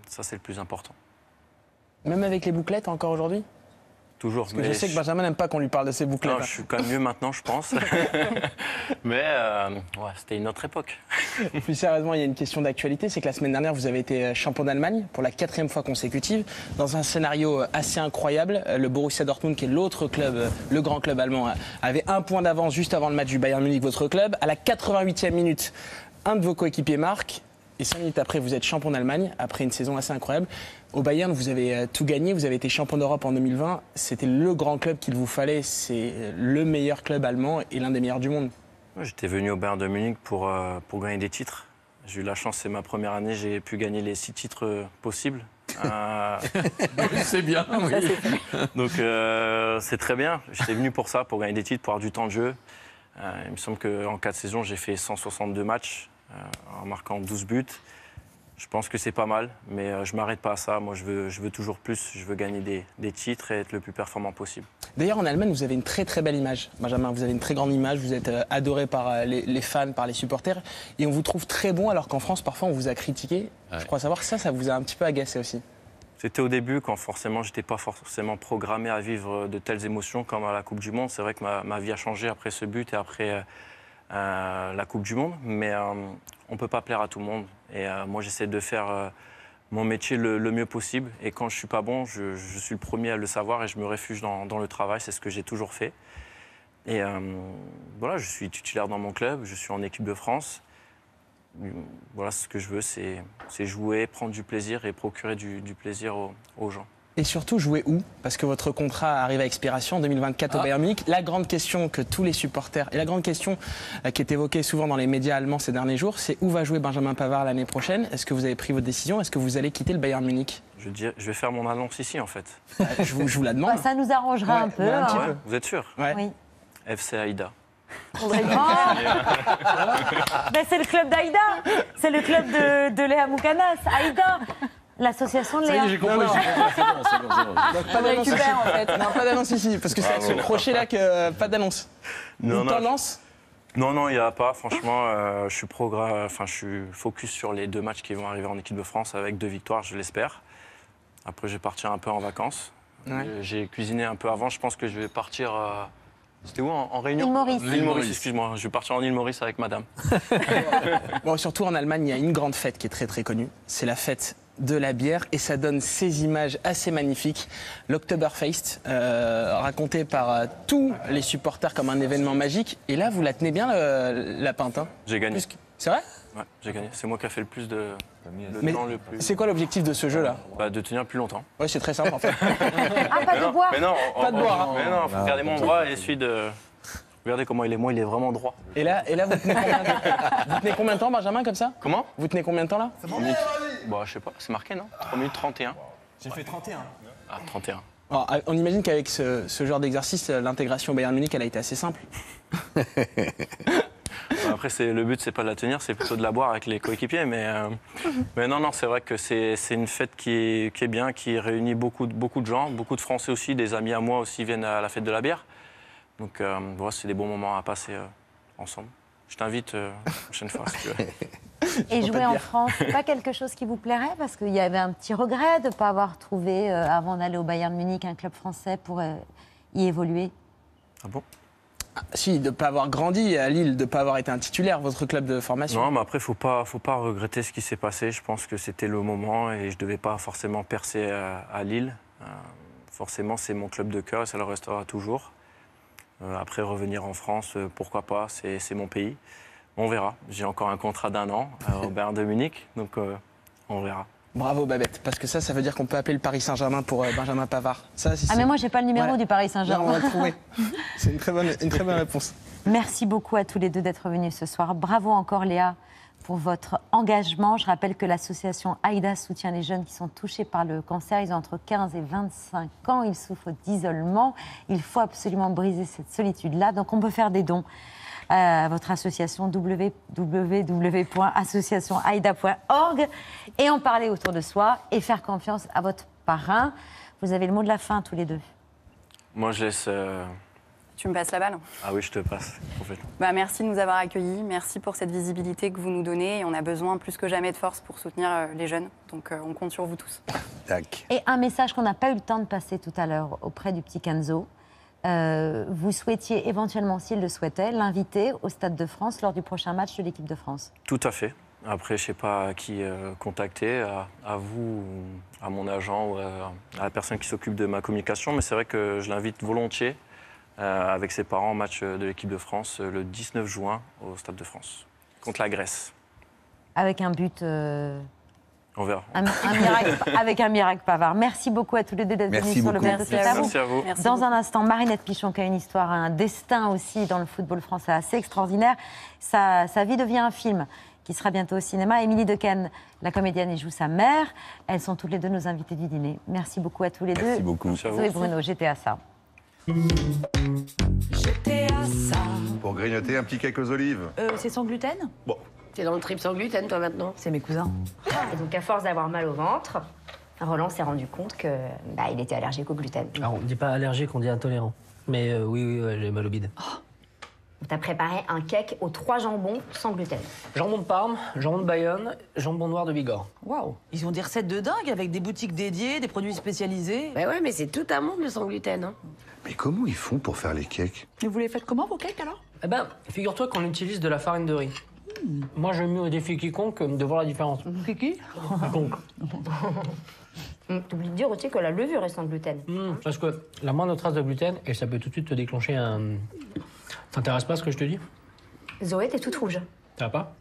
ça, c'est le plus important. Même avec les bouclettes, encore aujourd'hui? Toujours. Parce que mais je sais je... que Benjamin n'aime pas qu'on lui parle de ses bouclettes. Non, je suis quand même mieux maintenant, je pense. Mais euh, ouais, c'était une autre époque. Plus sérieusement, il y a une question d'actualité, c'est que la semaine dernière, vous avez été champion d'Allemagne pour la quatrième fois consécutive, dans un scénario assez incroyable. Le Borussia Dortmund, qui est l'autre club, le grand club allemand, avait un point d'avance juste avant le match du Bayern Munich, votre club. À la quatre-vingt-huitième minute, un de vos coéquipiers marque. Et cinq minutes après, vous êtes champion d'Allemagne, après une saison assez incroyable. Au Bayern, vous avez tout gagné, vous avez été champion d'Europe en deux mille vingt. C'était le grand club qu'il vous fallait, c'est le meilleur club allemand et l'un des meilleurs du monde. J'étais venu au Bayern de Munich pour, euh, pour gagner des titres. J'ai eu la chance, c'est ma première année, j'ai pu gagner les six titres possibles. Euh... c'est bien, oui. Donc euh, c'est très bien. J'étais venu pour ça, pour gagner des titres, pour avoir du temps de jeu. Euh, il me semble qu'en quatre saisons, j'ai fait cent soixante-deux matchs. Euh, en marquant douze buts. Je pense que c'est pas mal, mais euh, je m'arrête pas à ça. Moi, je veux, je veux toujours plus. Je veux gagner des, des titres et être le plus performant possible. D'ailleurs, en Allemagne, vous avez une très, très belle image. Benjamin, vous avez une très grande image. Vous êtes euh, adoré par euh, les, les fans, par les supporters. Et on vous trouve très bon, alors qu'en France, parfois, on vous a critiqué. Ouais. Je crois savoir que ça, ça vous a un petit peu agacé aussi. C'était au début, quand forcément, j'étais pas forcément programmé à vivre de telles émotions comme à la Coupe du Monde. C'est vrai que ma, ma vie a changé après ce but et après... Euh, Euh, la Coupe du Monde, mais euh, on ne peut pas plaire à tout le monde. Et euh, moi, j'essaie de faire euh, mon métier le, le mieux possible. Et quand je ne suis pas bon, je, je suis le premier à le savoir et je me réfugie dans, dans le travail. C'est ce que j'ai toujours fait. Et euh, voilà, je suis titulaire dans mon club, je suis en équipe de France. Voilà, ce que je veux, c'est jouer, prendre du plaisir et procurer du, du plaisir aux, aux gens. Et surtout, jouer où? Parce que votre contrat arrive à expiration en deux mille vingt-quatre ah. au Bayern Munich. La grande question que tous les supporters, et la grande question qui est évoquée souvent dans les médias allemands ces derniers jours, c'est où va jouer Benjamin Pavard l'année prochaine? Est-ce que vous avez pris votre décision? Est-ce que vous allez quitter le Bayern Munich? Je, dis, je vais faire mon annonce ici, en fait. Euh, je, vous, je vous la demande. Bah, ça nous arrangera ouais, un peu. Ouais, un ouais, peu. Vous êtes sûr? ouais. Oui. F C AIDA. Ben c'est le club d'Aïda, c'est le club de, de Léa Moukanas, Aïda, l'association de Léa. J'ai compris, c'est bon, c'est bon, c'est bon. On récupère en fait. Non, pas d'annonce ici, parce que c'est avec ce crochet-là que euh, pas d'annonce. Non, non, tendance. Non, non, il n'y a pas. Franchement, euh, je suis progrès, enfin, je suis focus sur les deux matchs qui vont arriver en équipe de France avec deux victoires, je l'espère. Après, je vais partir un peu en vacances. Ouais. J'ai cuisiné un peu avant. Je pense que je vais partir. Euh, C'était où en, en réunion? L'île Maurice. L'île Maurice, excuse-moi. Je suis parti en île Maurice avec madame. Bon, surtout en Allemagne, il y a une grande fête qui est très très connue. C'est la fête de la bière et ça donne ces images assez magnifiques. L'Oktoberfest, euh, raconté par euh, tous les supporters comme un événement magique. Et là, vous la tenez bien, le, la pinte hein. J'ai gagné. C'est vrai? Ouais, j'ai gagné. C'est moi qui a fait le plus de... Mais c'est quoi l'objectif de ce jeu-là? Bah, de tenir plus longtemps. Oui, c'est très simple en fait. Ah, pas de boire? Mais non, pas de boire. Mais non, regardez mon bras et celui de... Regardez comment il est, moi, il est vraiment droit. Et là, et là vous tenez combien de temps, vous tenez combien de temps Benjamin, comme ça? Comment? Vous tenez combien de temps là? trois minutes. Bah, je sais pas, c'est marqué, non? trois minutes trente et un. J'ai fait trente et un. Ah, trente et un. Alors, on imagine qu'avec ce, ce genre d'exercice, l'intégration au Bayern Munich, elle a été assez simple. Après, le but, c'est pas de la tenir, c'est plutôt de la boire avec les coéquipiers. Mais, euh, mais non, non, c'est vrai que c'est une fête qui est, qui est bien, qui réunit beaucoup, beaucoup de gens, beaucoup de Français aussi, des amis à moi aussi viennent à la fête de la bière. Donc, euh, voilà, c'est des bons moments à passer euh, ensemble. Je t'invite euh, la prochaine fois, si tu veux. Et jouer en France, c'est pas quelque chose qui vous plairait? Parce qu'il y avait un petit regret de ne pas avoir trouvé, euh, avant d'aller au Bayern Munich, un club français pour euh, y évoluer. Ah bon? Si, de ne pas avoir grandi à Lille, de ne pas avoir été un titulaire, votre club de formation. Non, mais après, il faut pas, faut pas regretter ce qui s'est passé. Je pense que c'était le moment et je ne devais pas forcément percer à, à Lille. Euh, forcément, c'est mon club de cœur et ça le restera toujours. Euh, après, revenir en France, euh, pourquoi pas, c'est mon pays. On verra. J'ai encore un contrat d'un an euh, au Bayern de Munich, donc euh, on verra. Bravo Babette, parce que ça, ça veut dire qu'on peut appeler le Paris Saint-Germain pour euh, Benjamin Pavard. Ça, si ah mais moi, j'ai pas le numéro ouais. du Paris Saint-Germain. On va le trouver. C'est une très bonne, une très bonne réponse. Merci beaucoup à tous les deux d'être venus ce soir. Bravo encore Léa pour votre engagement. Je rappelle que l'association AIDA soutient les jeunes qui sont touchés par le cancer. Ils ont entre quinze et vingt-cinq ans, ils souffrent d'isolement. Il faut absolument briser cette solitude-là, donc on peut faire des dons. À votre association w w w point association aida point org et en parler autour de soi et faire confiance à votre parrain. Vous avez le mot de la fin tous les deux. Moi je laisse... Euh... Tu me passes la balle? Ah oui, je te passe. En fait. Bah, merci de nous avoir accueillis, merci pour cette visibilité que vous nous donnez et on a besoin plus que jamais de force pour soutenir euh, les jeunes, donc euh, on compte sur vous tous. Tac. Et un message qu'on n'a pas eu le temps de passer tout à l'heure auprès du petit Kenzo. Euh, vous souhaitiez éventuellement, s'il le souhaitait, l'inviter au Stade de France lors du prochain match de l'équipe de France? Tout à fait. Après, je ne sais pas à qui euh, contacter, à, à vous, à mon agent ou à, à la personne qui s'occupe de ma communication, mais c'est vrai que je l'invite volontiers euh, avec ses parents au match de l'équipe de France le dix-neuf juin au Stade de France, contre la Grèce. Avec un but... Euh... On verra. Un, un miracle, avec un miracle Pavard. Merci beaucoup à tous les deux d'être venus sur le plateau. Merci, merci à vous. Merci dans beaucoup. Un instant, Marinette Pichon qui a une histoire, un destin aussi dans le football français assez extraordinaire. Sa, sa vie devient un film qui sera bientôt au cinéma. Émilie Dequenne, la comédienne, y joue sa mère. Elles sont toutes les deux nos invitées du dîner. Merci beaucoup à tous les merci deux. Merci beaucoup. Zoé Bruno, j'étais à ça. J'étais à ça. Pour grignoter un petit cake aux olives. Euh, C'est sans gluten? Bon. T'es dans le trip sans gluten, toi, maintenant? C'est mes cousins. Et donc, à force d'avoir mal au ventre, Roland s'est rendu compte que bah, il était allergique au gluten. Alors, on ne dit pas allergique, on dit intolérant. Mais euh, oui, oui, ouais, j'ai mal au bide. Oh. On t'a préparé un cake aux trois jambons sans gluten. Jambon de Parme, jambon de Bayonne, jambon noir de Bigorre. Waouh! Ils ont des recettes de dingue avec des boutiques dédiées, des produits spécialisés. Bah ouais, mais c'est tout un monde le sans gluten. Hein. Mais comment ils font pour faire les cakes? Et vous les faites comment, vos cakes, alors? Eh ben, figure-toi qu'on utilise de la farine de riz. Moi, je mets au défi quiconque de voir la différence. Kiki? Quiconque. T'oublies de dire aussi que la levure est sans gluten. Mmh, parce que la moindre trace de gluten, et ça peut tout de suite te déclencher un... T'intéresses pas à ce que je te dis? Zoé, t'es toute rouge. T'as pas?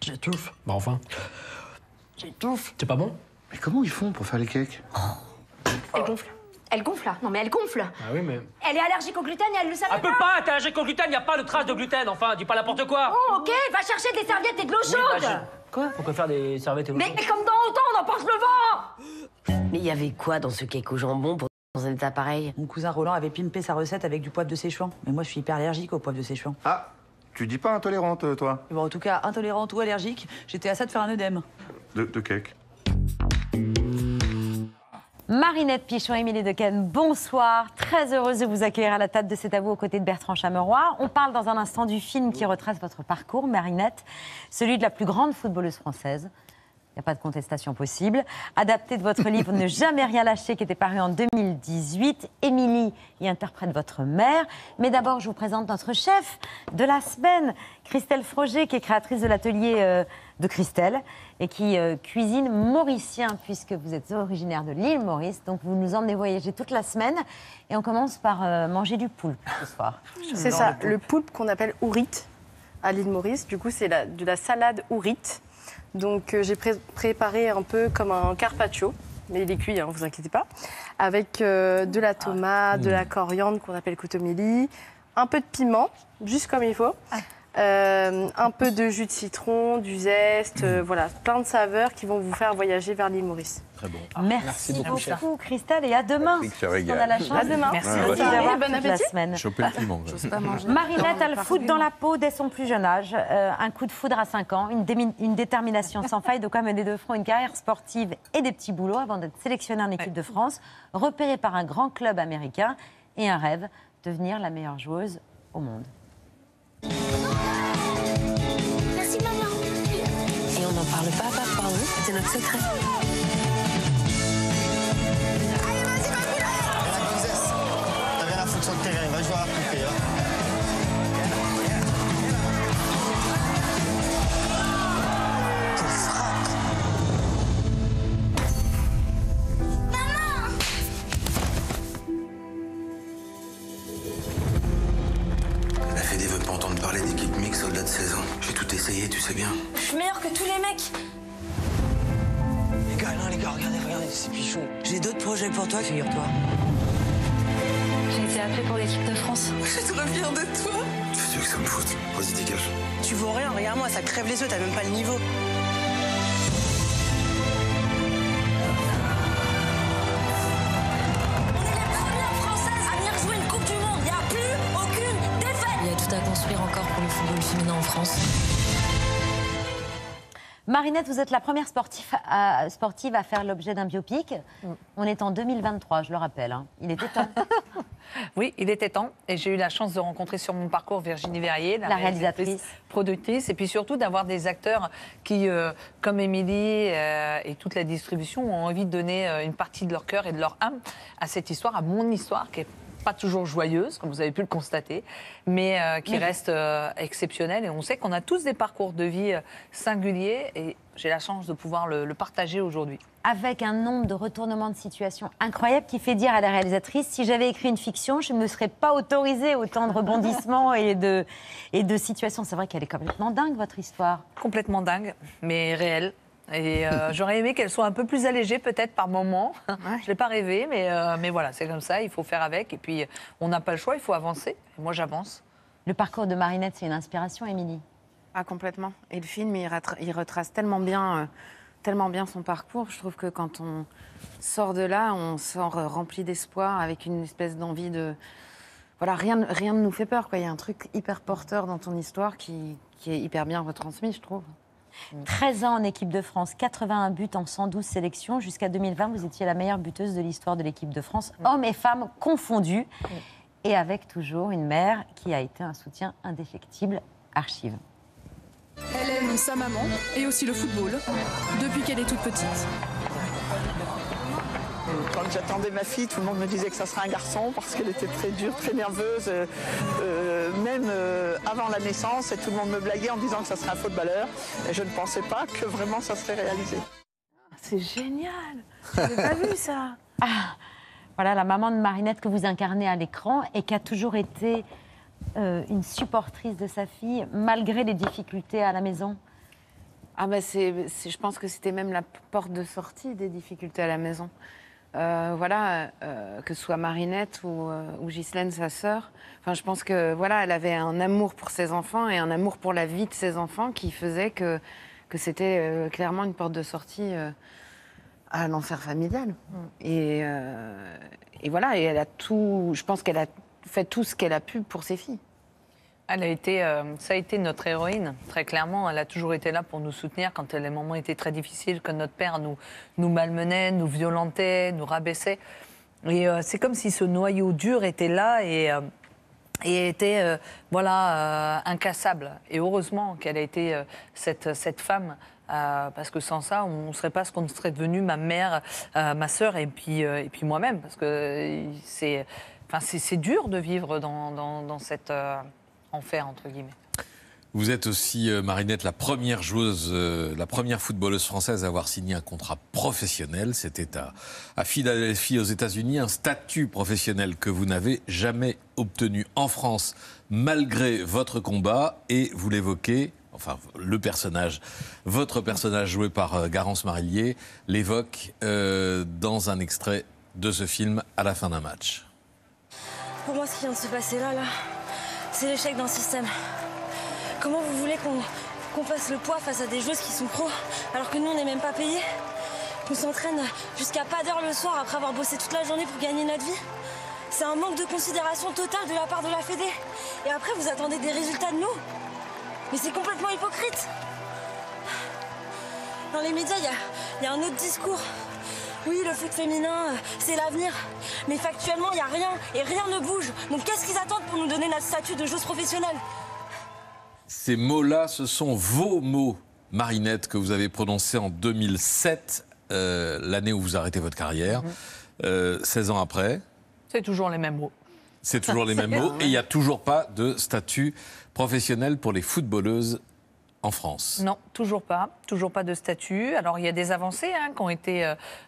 J'étouffe. Bah enfin. J'étouffe. C'est pas bon? Mais comment ils font pour faire les cakes? Oh. Elle gonfle. Elle gonfle là. Non mais elle gonfle. Ah oui mais... Elle est allergique au gluten et elle le savait elle pas. Elle peut pas être allergique au gluten, il n'y a pas de trace de gluten, enfin, dis pas n'importe quoi. Oh ok, va chercher des serviettes et de l'eau chaude. Oui, bah, je... Quoi? Pourquoi faire des serviettes et de l'eau chaude? Mais comme dans autant, on emporte le vent. Mais il y avait quoi dans ce cake au jambon pour... dans un état pareil? Mon cousin Roland avait pimpé sa recette avec du poivre de Sichuan. Mais moi je suis hyper allergique au poivre de Sichuan. Ah, tu dis pas intolérante toi? Bon, en tout cas, intolérante ou allergique, j'étais à ça de faire un œdème. De, de cake. Marinette Pichon, Émilie Dequenne, bonsoir. Très heureuse de vous accueillir à la table de C'est à vous aux côtés de Bertrand Chameroy. On parle dans un instant du film qui retrace votre parcours, Marinette, celui de la plus grande footballeuse française. Il n'y a pas de contestation possible. Adapté de votre livre Ne jamais rien lâcher, qui était paru en deux mille dix-huit. Émilie y interprète votre mère. Mais d'abord, je vous présente notre chef de la semaine, Christelle Froger, qui est créatrice de l'atelier... Euh, de Christelle, et qui euh, cuisine mauricien, puisque vous êtes originaire de l'île Maurice, donc vous nous emmenez voyager toute la semaine, et on commence par euh, manger du poulpe ce soir. C'est ça, poulpe. Le poulpe qu'on appelle ourite à l'île Maurice, du coup c'est de la salade ourite, donc euh, j'ai pré préparé un peu comme un carpaccio, mais il est cuit, hein, vous inquiétez pas, avec euh, de la tomate, ah, de la coriandre qu'on appelle cotomélie, un peu de piment, juste comme il faut. Ah. Euh, un peu de jus de citron, du zeste, euh, voilà, plein de saveurs qui vont vous faire voyager vers l'île Maurice. Très bon. Ah, merci, merci beaucoup, beaucoup Christelle, et à demain. Si on a la chance. À demain. Merci beaucoup. Ouais, bon appétit. Choper le piment. Marinette a le foot dans la peau dès son plus jeune âge. Euh, un coup de foudre à cinq ans, une, dé une détermination sans faille, de quoi mener de front une carrière sportive et des petits boulots avant d'être sélectionnée en équipe ouais. de France, repérée par un grand club américain, et un rêve, devenir la meilleure joueuse au monde. Merci maman. Et on n'en parle pas à papa, oui, c'est notre secret. Allez, vas-y, vas-y, vas-y. La princesse, t'as bien la foutre sur le terrain, va jouer à la poupée. Hein. Tu sais bien. Je suis meilleure que tous les mecs. Les gars, non, les gars, regardez, regardez, c'est Pichon. J'ai d'autres projets pour toi, figure-toi. J'ai été appelée pour l'équipe de France. Je te reviens de toi. Tu sais que ça me fout. Vas-y, dégage. Tu vaux rien, regarde-moi, ça crève les yeux, t'as même pas le niveau. On est la première française à venir jouer une Coupe du Monde. Il n'y a plus aucune défaite. Il y a tout à construire encore pour le football féminin en France. Marinette, vous êtes la première sportive à, sportive à faire l'objet d'un biopic. Mm. On est en deux mille vingt-trois, je le rappelle. Hein. Il était temps. Oui, il était temps. Et j'ai eu la chance de rencontrer sur mon parcours Virginie Verrier, la, la réalisatrice, réalisatrice, productrice, et puis surtout d'avoir des acteurs qui, euh, comme Émilie euh, et toute la distribution, ont envie de donner une partie de leur cœur et de leur âme à cette histoire, à mon histoire, qui est pas toujours joyeuse, comme vous avez pu le constater, mais euh, qui oui. reste euh, exceptionnelle. Et on sait qu'on a tous des parcours de vie euh, singuliers, et j'ai la chance de pouvoir le, le partager aujourd'hui. Avec un nombre de retournements de situation incroyables qui fait dire à la réalisatrice, si j'avais écrit une fiction, je ne me serais pas autorisée autant de rebondissements et de, et de situations. C'est vrai qu'elle est complètement dingue, votre histoire. Complètement dingue, mais réelle. Et euh, j'aurais aimé qu'elle soit un peu plus allégée peut-être par moment. Ouais. Je ne l'ai pas rêvé, mais, euh, mais voilà, c'est comme ça, il faut faire avec. Et puis, on n'a pas le choix, il faut avancer. Et moi, j'avance. Le parcours de Marinette, c'est une inspiration, Émilie? Ah, complètement. Et le film, il, il retrace tellement bien, euh, tellement bien son parcours. Je trouve que quand on sort de là, on sort rempli d'espoir, avec une espèce d'envie de... Voilà, rien, rien ne nous fait peur, quoi. Il y a un truc hyper porteur dans ton histoire qui, qui est hyper bien retransmis, je trouve. treize ans en équipe de France, quatre-vingt-un buts en cent douze sélections. Jusqu'à deux mille vingt, vous étiez la meilleure buteuse de l'histoire de l'équipe de France, hommes et femmes confondus, et avec toujours une mère qui a été un soutien indéfectible. Archive. Elle aime sa maman et aussi le football depuis qu'elle est toute petite. Quand j'attendais ma fille, tout le monde me disait que ça serait un garçon parce qu'elle était très dure, très nerveuse, euh, même euh, avant la naissance, et tout le monde me blaguait en disant que ça serait un footballeur. Et je ne pensais pas que vraiment ça serait réalisé. C'est génial. Je n'avais pas vu ça. Ah, voilà la maman de Marinette que vous incarnez à l'écran et qui a toujours été euh, une supportrice de sa fille malgré les difficultés à la maison. Ah bah c'est, c'est, je pense que c'était même la porte de sortie des difficultés à la maison. euh, voilà, euh, que ce soit Marinette ou, euh, ou Ghislaine, sa sœur. Enfin, je pense que voilà, elle avait un amour pour ses enfants et un amour pour la vie de ses enfants qui faisait que, que c'était euh, clairement une porte de sortie euh, à l'enfer familial. Et, euh, et voilà, et elle a tout. Je pense qu'elle a fait tout ce qu'elle a pu pour ses filles. Elle a été, euh, ça a été notre héroïne, très clairement. Elle a toujours été là pour nous soutenir quand les moments étaient très difficiles, quand notre père nous, nous malmenait, nous violentait, nous rabaissait. Et euh, c'est comme si ce noyau dur était là et, euh, et était euh, voilà, euh, incassable. Et heureusement qu'elle a été euh, cette, cette femme, euh, parce que sans ça, on ne serait pas ce qu'on serait devenu, ma mère, euh, ma sœur et puis, euh, et puis moi-même. Parce que euh, c'est, enfin, c'est, c'est dur de vivre dans, dans, dans cette... Euh, enfer, entre guillemets. Vous êtes aussi, euh, Marinette, la première joueuse, euh, la première footballeuse française à avoir signé un contrat professionnel. C'était à, à Philadelphie, aux États-Unis, un statut professionnel que vous n'avez jamais obtenu en France, malgré votre combat. Et vous l'évoquez, enfin, le personnage, votre personnage joué par euh, Garance Marillier, l'évoque euh, dans un extrait de ce film à la fin d'un match. Pour moi, ce qui vient de se passer là, là... c'est l'échec d'un système. Comment vous voulez qu'on qu'on passe le poids face à des joueuses qui sont pros, alors que nous, on n'est même pas payés? On s'entraîne jusqu'à pas d'heure le soir après avoir bossé toute la journée pour gagner notre vie. C'est un manque de considération totale de la part de la Fédé. Et après, vous attendez des résultats de nous? Mais c'est complètement hypocrite. Dans les médias, il y a, y a un autre discours. Oui, le foot féminin, c'est l'avenir. Mais factuellement, il n'y a rien et rien ne bouge. Donc qu'est-ce qu'ils attendent pour nous donner notre statut de joueuse professionnelle? Ces mots-là, ce sont vos mots, Marinette, que vous avez prononcés en deux mille sept, euh, l'année où vous arrêtez votre carrière. Mmh. Euh, seize ans après. C'est toujours les mêmes mots. C'est toujours les mêmes mots. Et il n'y a toujours pas de statut professionnel pour les footballeuses en France? Non, toujours pas. Toujours pas de statut. Alors, il y a des avancées hein, qui ont été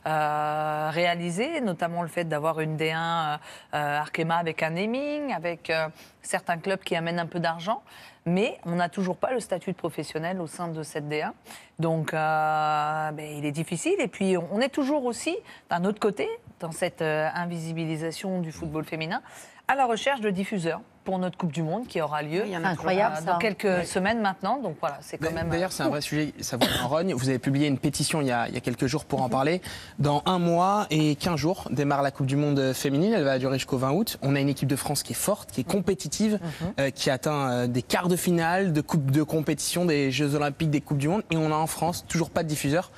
euh, réalisées, notamment le fait d'avoir une D un euh, Arkema avec un naming, avec euh, certains clubs qui amènent un peu d'argent. Mais on n'a toujours pas le statut de professionnel au sein de cette D un. Donc, euh, ben, il est difficile. Et puis, on est toujours aussi, d'un autre côté, dans cette euh, invisibilisation du football féminin, à la recherche de diffuseurs pour notre Coupe du Monde qui aura lieu oui, incroyable, dans, ça. dans quelques oui. semaines maintenant. Donc voilà, c'est quand même. D'ailleurs, c'est un vrai sujet. Ça vous en rogne. Vous avez publié une pétition il y a, il y a quelques jours pour en parler. Dans un mois et quinze jours démarre la Coupe du Monde féminine. Elle va durer jusqu'au vingt août. On a une équipe de France qui est forte, qui est compétitive, mm-hmm. euh, qui atteint euh, des quarts de finale, de coupes de compétition, des Jeux Olympiques, des Coupes du Monde. Et on a en France toujours pas de diffuseur.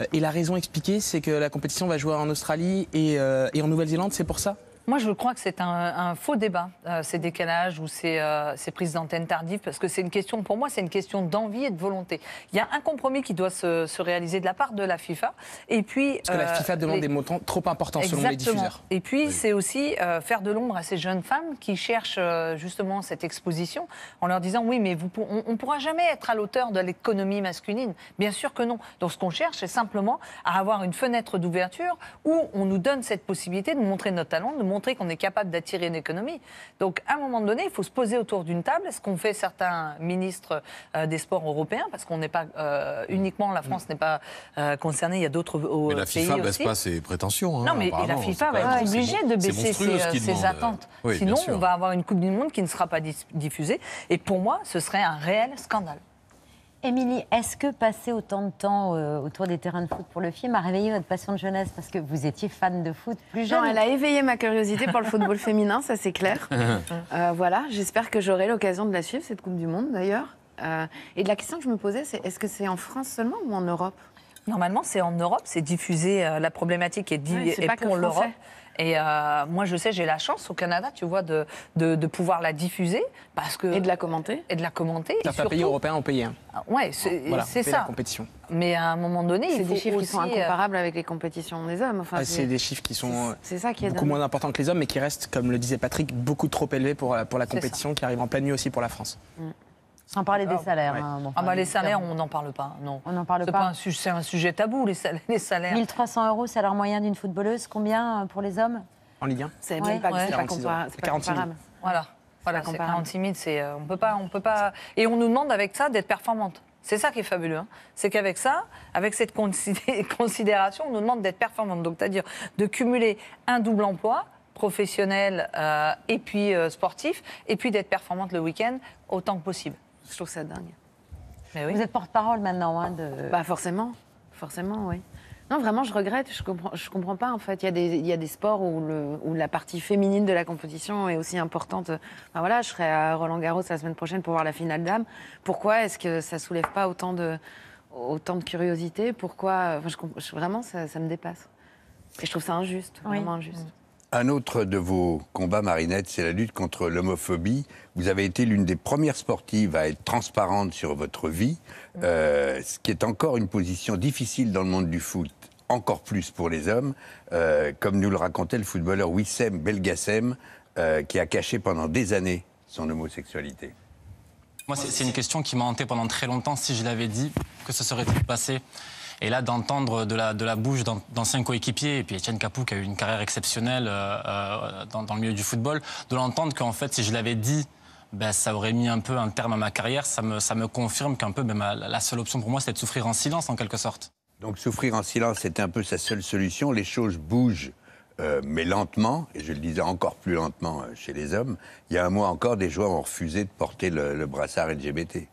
Euh, et la raison expliquée, c'est que la compétition va jouer en Australie et, euh, et en Nouvelle-Zélande. C'est pour ça? Moi, je crois que c'est un, un faux débat, euh, ces décalages ou ces, euh, ces prises d'antenne tardives, parce que c'est une question, pour moi, c'est une question d'envie et de volonté. Il y a un compromis qui doit se, se réaliser de la part de la FIFA. Et puis, parce que euh, la FIFA demande les... des montants trop importants, exactement, selon les diffuseurs. Et puis, oui. c'est aussi euh, faire de l'ombre à ces jeunes femmes qui cherchent euh, justement cette exposition, en leur disant, oui, mais vous, on ne pourra jamais être à l'auteur de l'économie masculine. Bien sûr que non. Donc, ce qu'on cherche, c'est simplement à avoir une fenêtre d'ouverture où on nous donne cette possibilité de montrer notre talent, de montrer qu'on est capable d'attirer une économie. Donc, à un moment donné, il faut se poser autour d'une table, ce qu'ont fait certains ministres euh, des sports européens, parce qu'on n'est pas euh, uniquement, la France n'est pas euh, concernée, il y a d'autres pays aussi. Mais la FIFA ne baisse pas ses prétentions. Hein, non, mais la FIFA va être obligée de baisser ses, euh, ses attentes. Oui, sinon, on va avoir une Coupe du Monde qui ne sera pas diffusée. Et pour moi, ce serait un réel scandale. Émilie, est-ce que passer autant de temps euh, autour des terrains de foot pour le film a réveillé votre passion de jeunesse? Parce que vous étiez fan de foot plus jeune. Non, elle a éveillé ma curiosité pour le football féminin, ça c'est clair. euh, voilà, j'espère que j'aurai l'occasion de la suivre, cette Coupe du Monde d'ailleurs. Euh, et la question que je me posais, c'est est-ce que c'est en France seulement ou en Europe? Normalement, c'est en Europe, c'est diffusé, euh, la problématique est, di oui, est, est pour l'Europe. Et euh, moi, je sais, j'ai la chance au Canada, tu vois, de, de, de pouvoir la diffuser. Parce que, et de la commenter. Et de la commenter. Certains pays européens ont payé. Oui, c'est voilà, ça. La compétition. Mais à un moment donné, il faut des chiffres aussi... qui sont incomparables avec les compétitions des hommes. Enfin, ah, c'est des chiffres qui sont c'est ça qui est beaucoup dingue. Moins importants que les hommes, mais qui restent, comme le disait Patrick, beaucoup trop élevés pour, pour la compétition ça. Qui arrive en pleine nuit aussi pour la France. Mmh. Sans parler des salaires. Ouais. Hein, bon, ah bah les salaires, on n'en parle pas, non. On n'en parle pas. C'est un sujet tabou, les salaires. Les salaires. mille trois cents euros, salaire moyen d'une footballeuse, combien pour les hommes? En Ligue un? C'est ouais. pas, ouais. pas, compar pas comparable. Voilà, voilà c'est quarante-six mille, on peut pas, on peut pas... Et on nous demande avec ça d'être performante. C'est ça qui est fabuleux. Hein. C'est qu'avec ça, avec cette considération, on nous demande d'être performante. Donc, c'est-à-dire de cumuler un double emploi, professionnel euh, et puis euh, sportif, et puis d'être performante le week-end autant que possible. Je trouve ça dingue. Mais oui. Vous êtes porte-parole maintenant hein, de... Bah forcément, forcément, oui. Non, vraiment, je regrette, je comprends, je comprends pas en fait. Il y a des, il y a des sports où, le, où la partie féminine de la compétition est aussi importante. Enfin, voilà, je serai à Roland Garros la semaine prochaine pour voir la finale dames. Pourquoi est-ce que ça soulève pas autant de, autant de curiosité? Pourquoi enfin, je, Vraiment, ça, ça me dépasse. Et je trouve ça injuste, oui. Vraiment injuste. Un autre de vos combats, Marinette, c'est la lutte contre l'homophobie. Vous avez été l'une des premières sportives à être transparente sur votre vie, euh, ce qui est encore une position difficile dans le monde du foot, encore plus pour les hommes, euh, comme nous le racontait le footballeur Wissem Belgassem, euh, qui a caché pendant des années son homosexualité. Moi, c'est une question qui m'a hanté pendant très longtemps. Si je l'avais dit, que se serait-il passé ? Et là, d'entendre de la, de la bouche d'anciens coéquipiers, et puis Etienne Capou qui a eu une carrière exceptionnelle euh, dans, dans le milieu du football, de l'entendre qu'en fait, si je l'avais dit, ben, ça aurait mis un peu un terme à ma carrière, ça me, ça me confirme qu'un peu ben, ma, la seule option pour moi, c'était de souffrir en silence, en quelque sorte. Donc souffrir en silence, c'était un peu sa seule solution. Les choses bougent, euh, mais lentement, et je le disais encore plus lentement chez les hommes. Il y a un mois encore, des joueurs ont refusé de porter le, le brassard L G B T.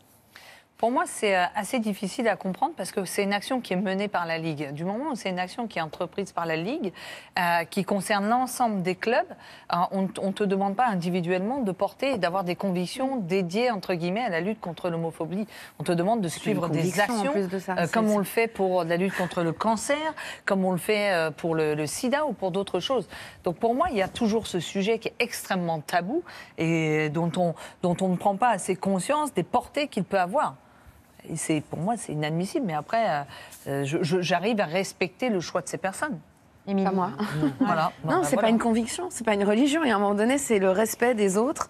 Pour moi, c'est assez difficile à comprendre parce que c'est une action qui est menée par la Ligue. Du moment où c'est une action qui est entreprise par la Ligue, euh, qui concerne l'ensemble des clubs, euh, on ne te demande pas individuellement de porter et d'avoir des convictions dédiées, entre guillemets, à la lutte contre l'homophobie. On te demande de suivre des actions, de ça, euh, comme on le fait pour la lutte contre le cancer, comme on le fait pour le, le sida ou pour d'autres choses. Donc pour moi, il y a toujours ce sujet qui est extrêmement tabou et dont on, dont on ne prend pas assez conscience des portées qu'il peut avoir. Et pour moi, c'est inadmissible. Mais après, euh, j'arrive à respecter le choix de ces personnes. Émilie. Pas moi. Non, voilà. Non, non c'est voilà. Pas une conviction, c'est pas une religion. Et à un moment donné, c'est le respect des autres.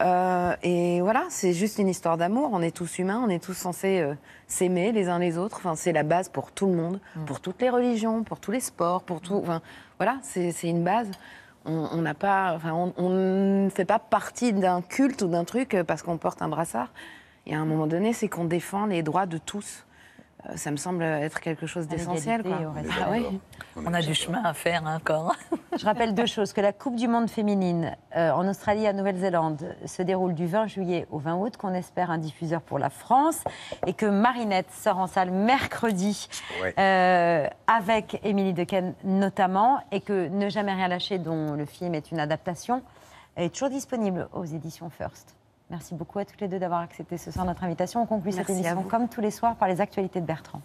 Euh, et voilà, c'est juste une histoire d'amour. On est tous humains, on est tous censés euh, s'aimer les uns les autres. Enfin, c'est la base pour tout le monde, mm. pour toutes les religions, pour tous les sports, pour tout. Enfin, voilà, c'est une base. On n'a pas, enfin, on, on ne fait pas partie d'un culte ou d'un truc parce qu'on porte un brassard. Et à un moment donné, c'est qu'on défend les droits de tous. Euh, ça me semble être quelque chose d'essentiel. Ah oui. On a du chemin à faire encore. Je rappelle deux choses, que la Coupe du Monde féminine euh, en Australie et en Nouvelle-Zélande se déroule du vingt juillet au vingt août, qu'on espère un diffuseur pour la France, et que Marinette sort en salle mercredi, ouais. euh, avec Émilie Dequenne notamment, et que Ne jamais rien lâcher, dont le film est une adaptation, est toujours disponible aux éditions First. Merci beaucoup à toutes les deux d'avoir accepté ce soir notre invitation. On conclut cette émission comme tous les soirs par les actualités de Bertrand.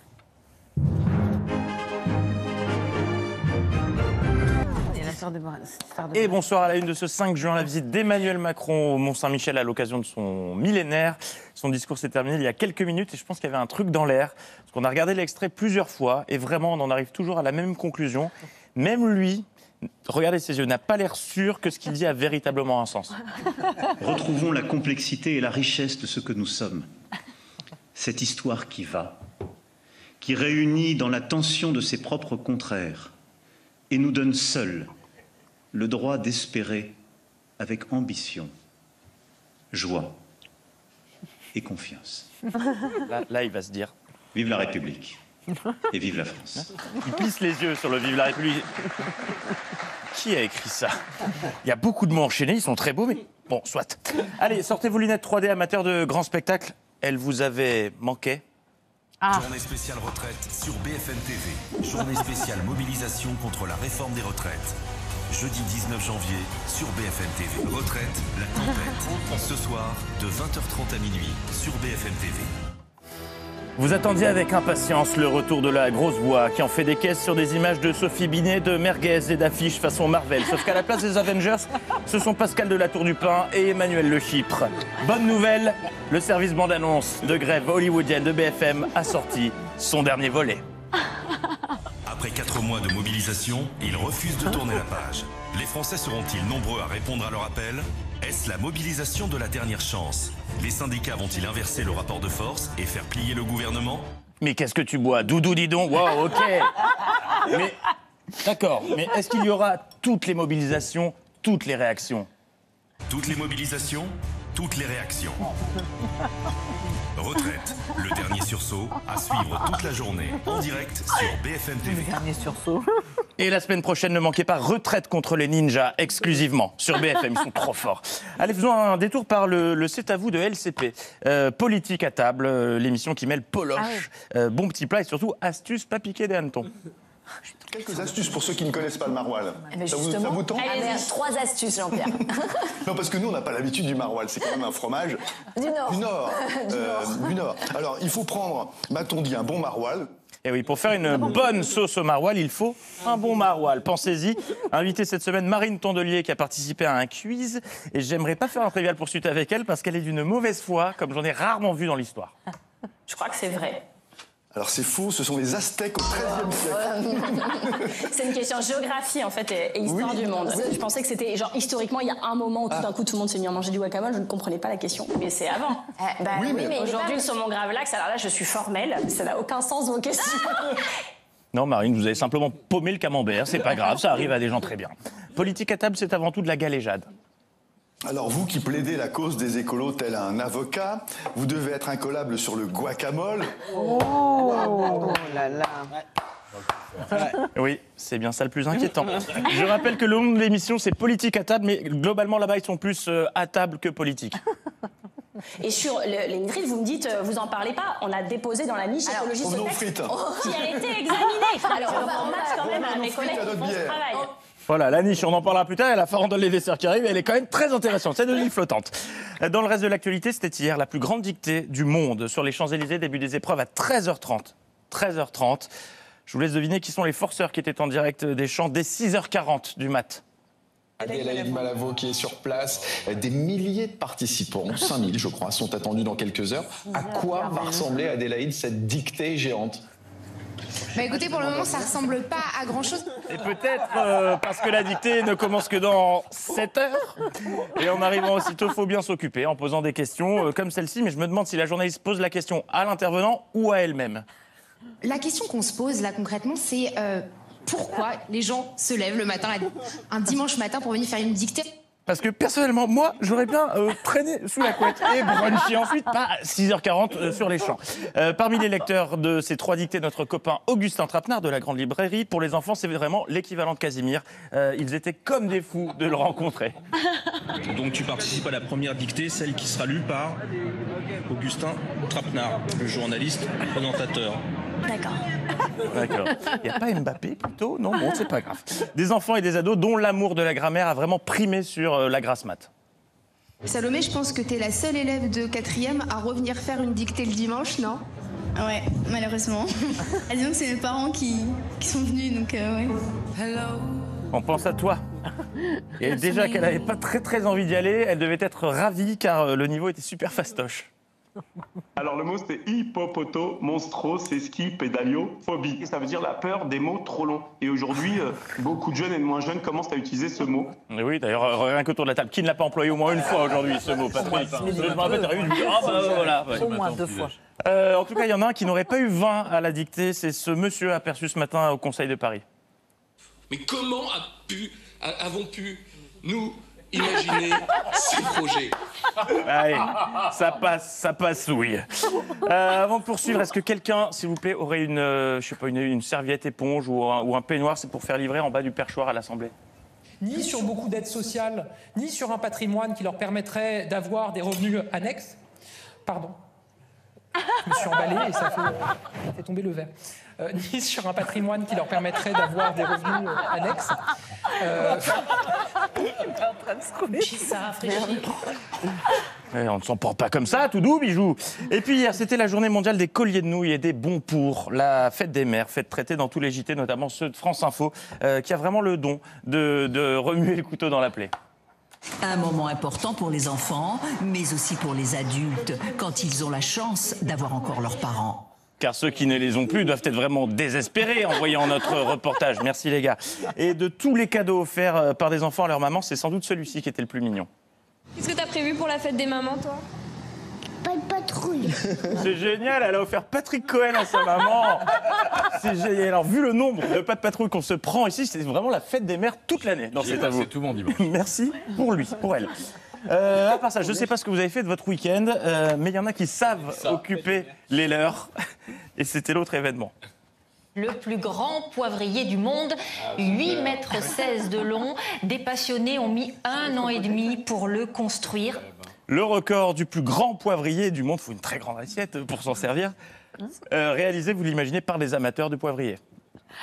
Et bonsoir à la une de ce cinq juin, la visite d'Emmanuel Macron au Mont-Saint-Michel à l'occasion de son millénaire. Son discours s'est terminé il y a quelques minutes et je pense qu'il y avait un truc dans l'air. Parce qu'on a regardé l'extrait plusieurs fois et vraiment on en arrive toujours à la même conclusion. Même lui... Regardez ses yeux, n'a pas l'air sûr que ce qu'il dit a véritablement un sens. Retrouvons la complexité et la richesse de ce que nous sommes. Cette histoire qui va, qui réunit dans la tension de ses propres contraires et nous donne seuls le droit d'espérer avec ambition, joie et confiance. Là, là il va se dire... Vive la République. Et vive la France. Il plisse les yeux sur le Vive la République. Qui a écrit ça? Il y a beaucoup de mots enchaînés, ils sont très beaux, mais bon, soit. Allez, sortez vos lunettes trois D amateurs de grands spectacles. Elles vous avaient manqué. Ah. Journée spéciale retraite sur B F M T V. Journée spéciale mobilisation contre la réforme des retraites. Jeudi dix-neuf janvier sur B F M T V. Retraite, la tempête. Ce soir, de vingt heures trente à minuit sur B F M T V. Vous attendiez avec impatience le retour de la grosse voix qui en fait des caisses sur des images de Sophie Binet, de merguez et d'affiches façon Marvel. Sauf qu'à la place des Avengers, ce sont Pascal de la Tour du Pin et Emmanuel Le Chypre. Bonne nouvelle, le service bande-annonce de grève hollywoodienne de B F M a sorti son dernier volet. Après quatre mois de mobilisation, ils refusent de tourner la page. Les Français seront-ils nombreux à répondre à leur appel ? Est-ce la mobilisation de la dernière chance? Les syndicats vont-ils inverser le rapport de force et faire plier le gouvernement? Mais qu'est-ce que tu bois? Doudou, dis donc. Wow, ok. Mais, d'accord, mais est-ce qu'il y aura toutes les mobilisations, toutes les réactions? Toutes les mobilisations, toutes les réactions. Retraite, le dernier sursaut, à suivre toute la journée, en direct sur B F M T V. Le dernier sursaut. Et la semaine prochaine, ne manquez pas Retraite contre les ninjas, exclusivement, sur B F M, ils sont trop forts. Allez, faisons un détour par le, le C à vous de L C P. Euh, politique à table, euh, l'émission qui mêle poloche, euh, bon petit plat et surtout astuces pas piquer des hannetons. Quelques astuces pour ceux qui ne connaissent pas le maroilles. Ça vous, ça vous tente ? Allez-y, trois astuces, Jean-Pierre. Non, parce que nous, on n'a pas l'habitude du maroilles. C'est quand même un fromage... Du Nord. Du Nord. du euh, nord. Du nord. Alors, il faut prendre, m'a-t-on dit, un bon maroilles. Et oui, pour faire une bonne sauce au maroilles, il faut un bon maroilles. Pensez-y. Invitée cette semaine, Marine Tondelier, qui a participé à un quiz. Et j'aimerais pas faire un trivial poursuite avec elle, parce qu'elle est d'une mauvaise foi, comme j'en ai rarement vu dans l'histoire. Je crois que c'est vrai. Alors c'est faux, ce sont les Aztèques au treizième siècle. C'est une question géographie en fait et histoire oui, du monde. Oui. Je pensais que c'était genre historiquement il y a un moment où tout d'un ah. coup tout le monde s'est mis à manger du guacamole, je ne comprenais pas la question. Mais c'est avant. Euh, bah, oui, oui mais, mais aujourd'hui sur mon Gravelax, alors là je suis formelle, ça n'a aucun sens vos questions. Non Marine, vous avez simplement paumé le camembert, c'est pas grave, ça arrive à des gens très bien. Politique à table, c'est avant tout de la galéjade. Alors vous qui plaidez la cause des écolos tel un avocat, vous devez être incollable sur le guacamole. Oh, oh là là. Oui, c'est bien ça le plus inquiétant. Je rappelle que le nom de l'émission c'est Politique à table, mais globalement là-bas ils sont plus à table que politiques. Et sur le, les frites, vous me dites, vous en parlez pas, on a déposé dans la niche écologie ce texte qui a été examiné. Alors on va en match quand même à mes collègues qui font ce travail. Voilà, la niche, on en parlera plus tard, et la farandole des desserts qui arrive, elle est quand même très intéressante, c'est de l'île flottante. Dans le reste de l'actualité, c'était hier la plus grande dictée du monde sur les Champs-Élysées, début des épreuves à treize heures trente. treize heures trente, je vous laisse deviner qui sont les forceurs qui étaient en direct des champs dès six heures quarante du mat. Adèle Malavo qui est sur place. Des milliers de participants, cinq mille je crois, sont attendus dans quelques heures. À quoi va ressembler, Adélaïde, cette dictée géante ? Bah écoutez, pour le moment, ça ressemble pas à grand-chose. Et peut-être euh, parce que la dictée ne commence que dans sept heures. Et en arrivant aussitôt, il faut bien s'occuper en posant des questions euh, comme celle-ci. Mais je me demande si la journaliste pose la question à l'intervenant ou à elle-même. La question qu'on se pose, là, concrètement, c'est euh, pourquoi les gens se lèvent le matin, un dimanche matin, pour venir faire une dictée ? Parce que personnellement, moi, j'aurais bien euh, traîné sous la couette et brunché ensuite, pas à six heures quarante euh, sur les champs. Euh, parmi les lecteurs de ces trois dictées, notre copain Augustin Trapenard de la Grande Librairie. Pour les enfants, c'est vraiment l'équivalent de Casimir. Euh, ils étaient comme des fous de le rencontrer. Donc tu participes à la première dictée, celle qui sera lue par Augustin Trapenard, le journaliste présentateur. D'accord. D'accord. Il n'y a pas Mbappé plutôt? Non, bon, c'est pas grave. Des enfants et des ados dont l'amour de la grammaire a vraiment primé sur euh, la grasse mat. Salomé, je pense que t'es la seule élève de quatrième à revenir faire une dictée le dimanche, non? Ouais, malheureusement. Ah, disons que c'est mes parents qui, qui sont venus, donc euh, ouais. Hello. On pense à toi. Et déjà qu'elle n'avait pas très très envie d'y aller, elle devait être ravie car le niveau était super fastoche. Alors le mot c'est hippopoto, monstro, c'est ski, pédalio, phobie. Et ça veut dire la peur des mots trop longs. Et aujourd'hui, euh, beaucoup de jeunes et de moins jeunes commencent à utiliser ce mot. Et oui, d'ailleurs, rien qu'autour de la table, qui ne l'a pas employé au moins une fois aujourd'hui ce mot, Patrick? Je me rappelle, t'as eu une... Ah bah voilà. Au moins deux fois. Euh, en tout cas, il y en a un qui n'aurait pas eu vingt à la dictée, c'est ce monsieur aperçu ce matin au Conseil de Paris. Mais comment a pu, a, avons pu, nous... Imaginez ces projets. Allez, ça passe, ça passe, oui. Euh, avant de poursuivre, est-ce que quelqu'un, s'il vous plaît, aurait une, euh, je sais pas, une, une serviette éponge ou un, ou un peignoir, c'est pour faire livrer en bas du perchoir à l'Assemblée? Ni sur beaucoup d'aides sociales, ni sur un patrimoine qui leur permettrait d'avoir des revenus annexes. Pardon. Je me suis emballé et ça fait, euh, fait tomber le verre. Euh, ni sur un patrimoine qui leur permettrait d'avoir des revenus euh, annexes. Euh... Et on ne s'en porte pas comme ça, tout doux, bijoux. Et puis hier, c'était la journée mondiale des colliers de nouilles et des bons pour. La fête des mères, fête traitée dans tous les J T, notamment ceux de France Info, euh, qui a vraiment le don de, de remuer le couteau dans la plaie. Un moment important pour les enfants, mais aussi pour les adultes, quand ils ont la chance d'avoir encore leurs parents. Car ceux qui ne les ont plus doivent être vraiment désespérés en voyant notre reportage. Merci les gars. Et de tous les cadeaux offerts par des enfants à leur maman, c'est sans doute celui-ci qui était le plus mignon. Qu'est-ce que t'as prévu pour la fête des mamans, toi? Pas de patrouille. C'est génial, elle a offert Patrick Cohen à sa maman. C'est génial. Alors, vu le nombre de pas de patrouille qu'on se prend ici, c'est vraiment la fête des mères toute l'année. C'est tout mon dimanche. Merci pour lui, pour elle. Euh, à part ça, je ne sais pas ce que vous avez fait de votre week-end, euh, mais il y en a qui savent ça, occuper les leurs. Et c'était l'autre événement. Le plus grand poivrier du monde, huit mètres seize de long. Des passionnés ont mis un an et demi pour le construire. Le record du plus grand poivrier du monde, il faut une très grande assiette pour s'en servir, euh, réalisé, vous l'imaginez, par des amateurs de poivriers.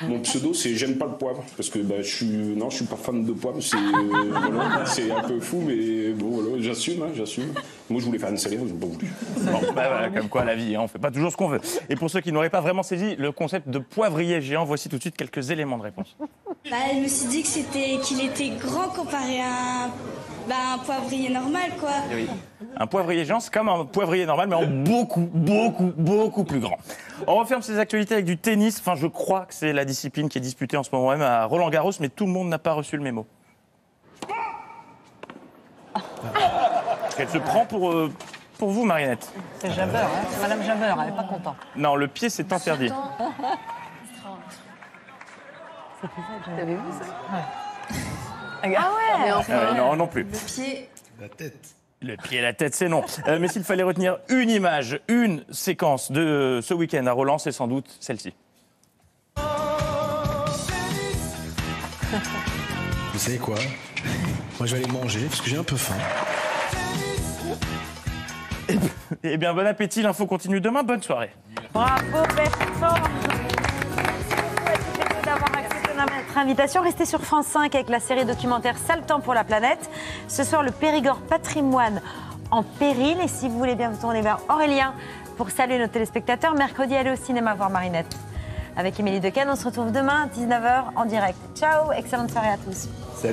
Mon pseudo, c'est j'aime pas le poivre, parce que bah, je suis non, je suis pas fan de poivre, c'est euh, voilà, c'est un peu fou, mais bon, voilà, j'assume, hein, j'assume. Moi, je voulais faire une série, je n'ai pas voulu. Bon, bah, voilà, comme quoi la vie, hein, on fait pas toujours ce qu'on veut. Et pour ceux qui n'auraient pas vraiment saisi le concept de poivrier géant, voici tout de suite quelques éléments de réponse. Bah, je me suis dit que c'était qu'il était grand comparé à un, bah, un poivrier normal, quoi. Oui. Un poivrier géant, c'est comme un poivrier normal, mais en beaucoup, beaucoup, beaucoup plus grand. On referme ces actualités avec du tennis. Enfin, je crois que c'est la discipline qui est disputée en ce moment même à Roland Garros, mais tout le monde n'a pas reçu le mémo. Elle se prend pour, euh, pour vous, Marinette. C'est Jabeur, hein. C'est Madame Jabeur, elle n'est pas contente. Non, le pied, c'est interdit. Savez-vous ça? Ouais. Ah ouais, mais enfin, euh, non, non plus. Le pied... La tête. Le pied et la tête, c'est non. Euh, mais s'il fallait retenir une image, une séquence de euh, ce week-end à Roland, c'est sans doute celle-ci. Vous savez quoi? Moi, je vais aller manger parce que j'ai un peu faim. Eh bien, bon appétit. L'info continue demain. Bonne soirée. Bravo, Bertrand. Merci d'avoir accepté notre invitation. Restez sur France cinq avec la série documentaire Sale temps pour la planète. Ce soir, le Périgord patrimoine en péril. Et si vous voulez bien vous tourner vers Aurélien pour saluer nos téléspectateurs, mercredi, allez au cinéma voir Marinette avec Émilie Dequenne. On se retrouve demain à dix-neuf heures en direct. Ciao. Excellente soirée à tous. Salut.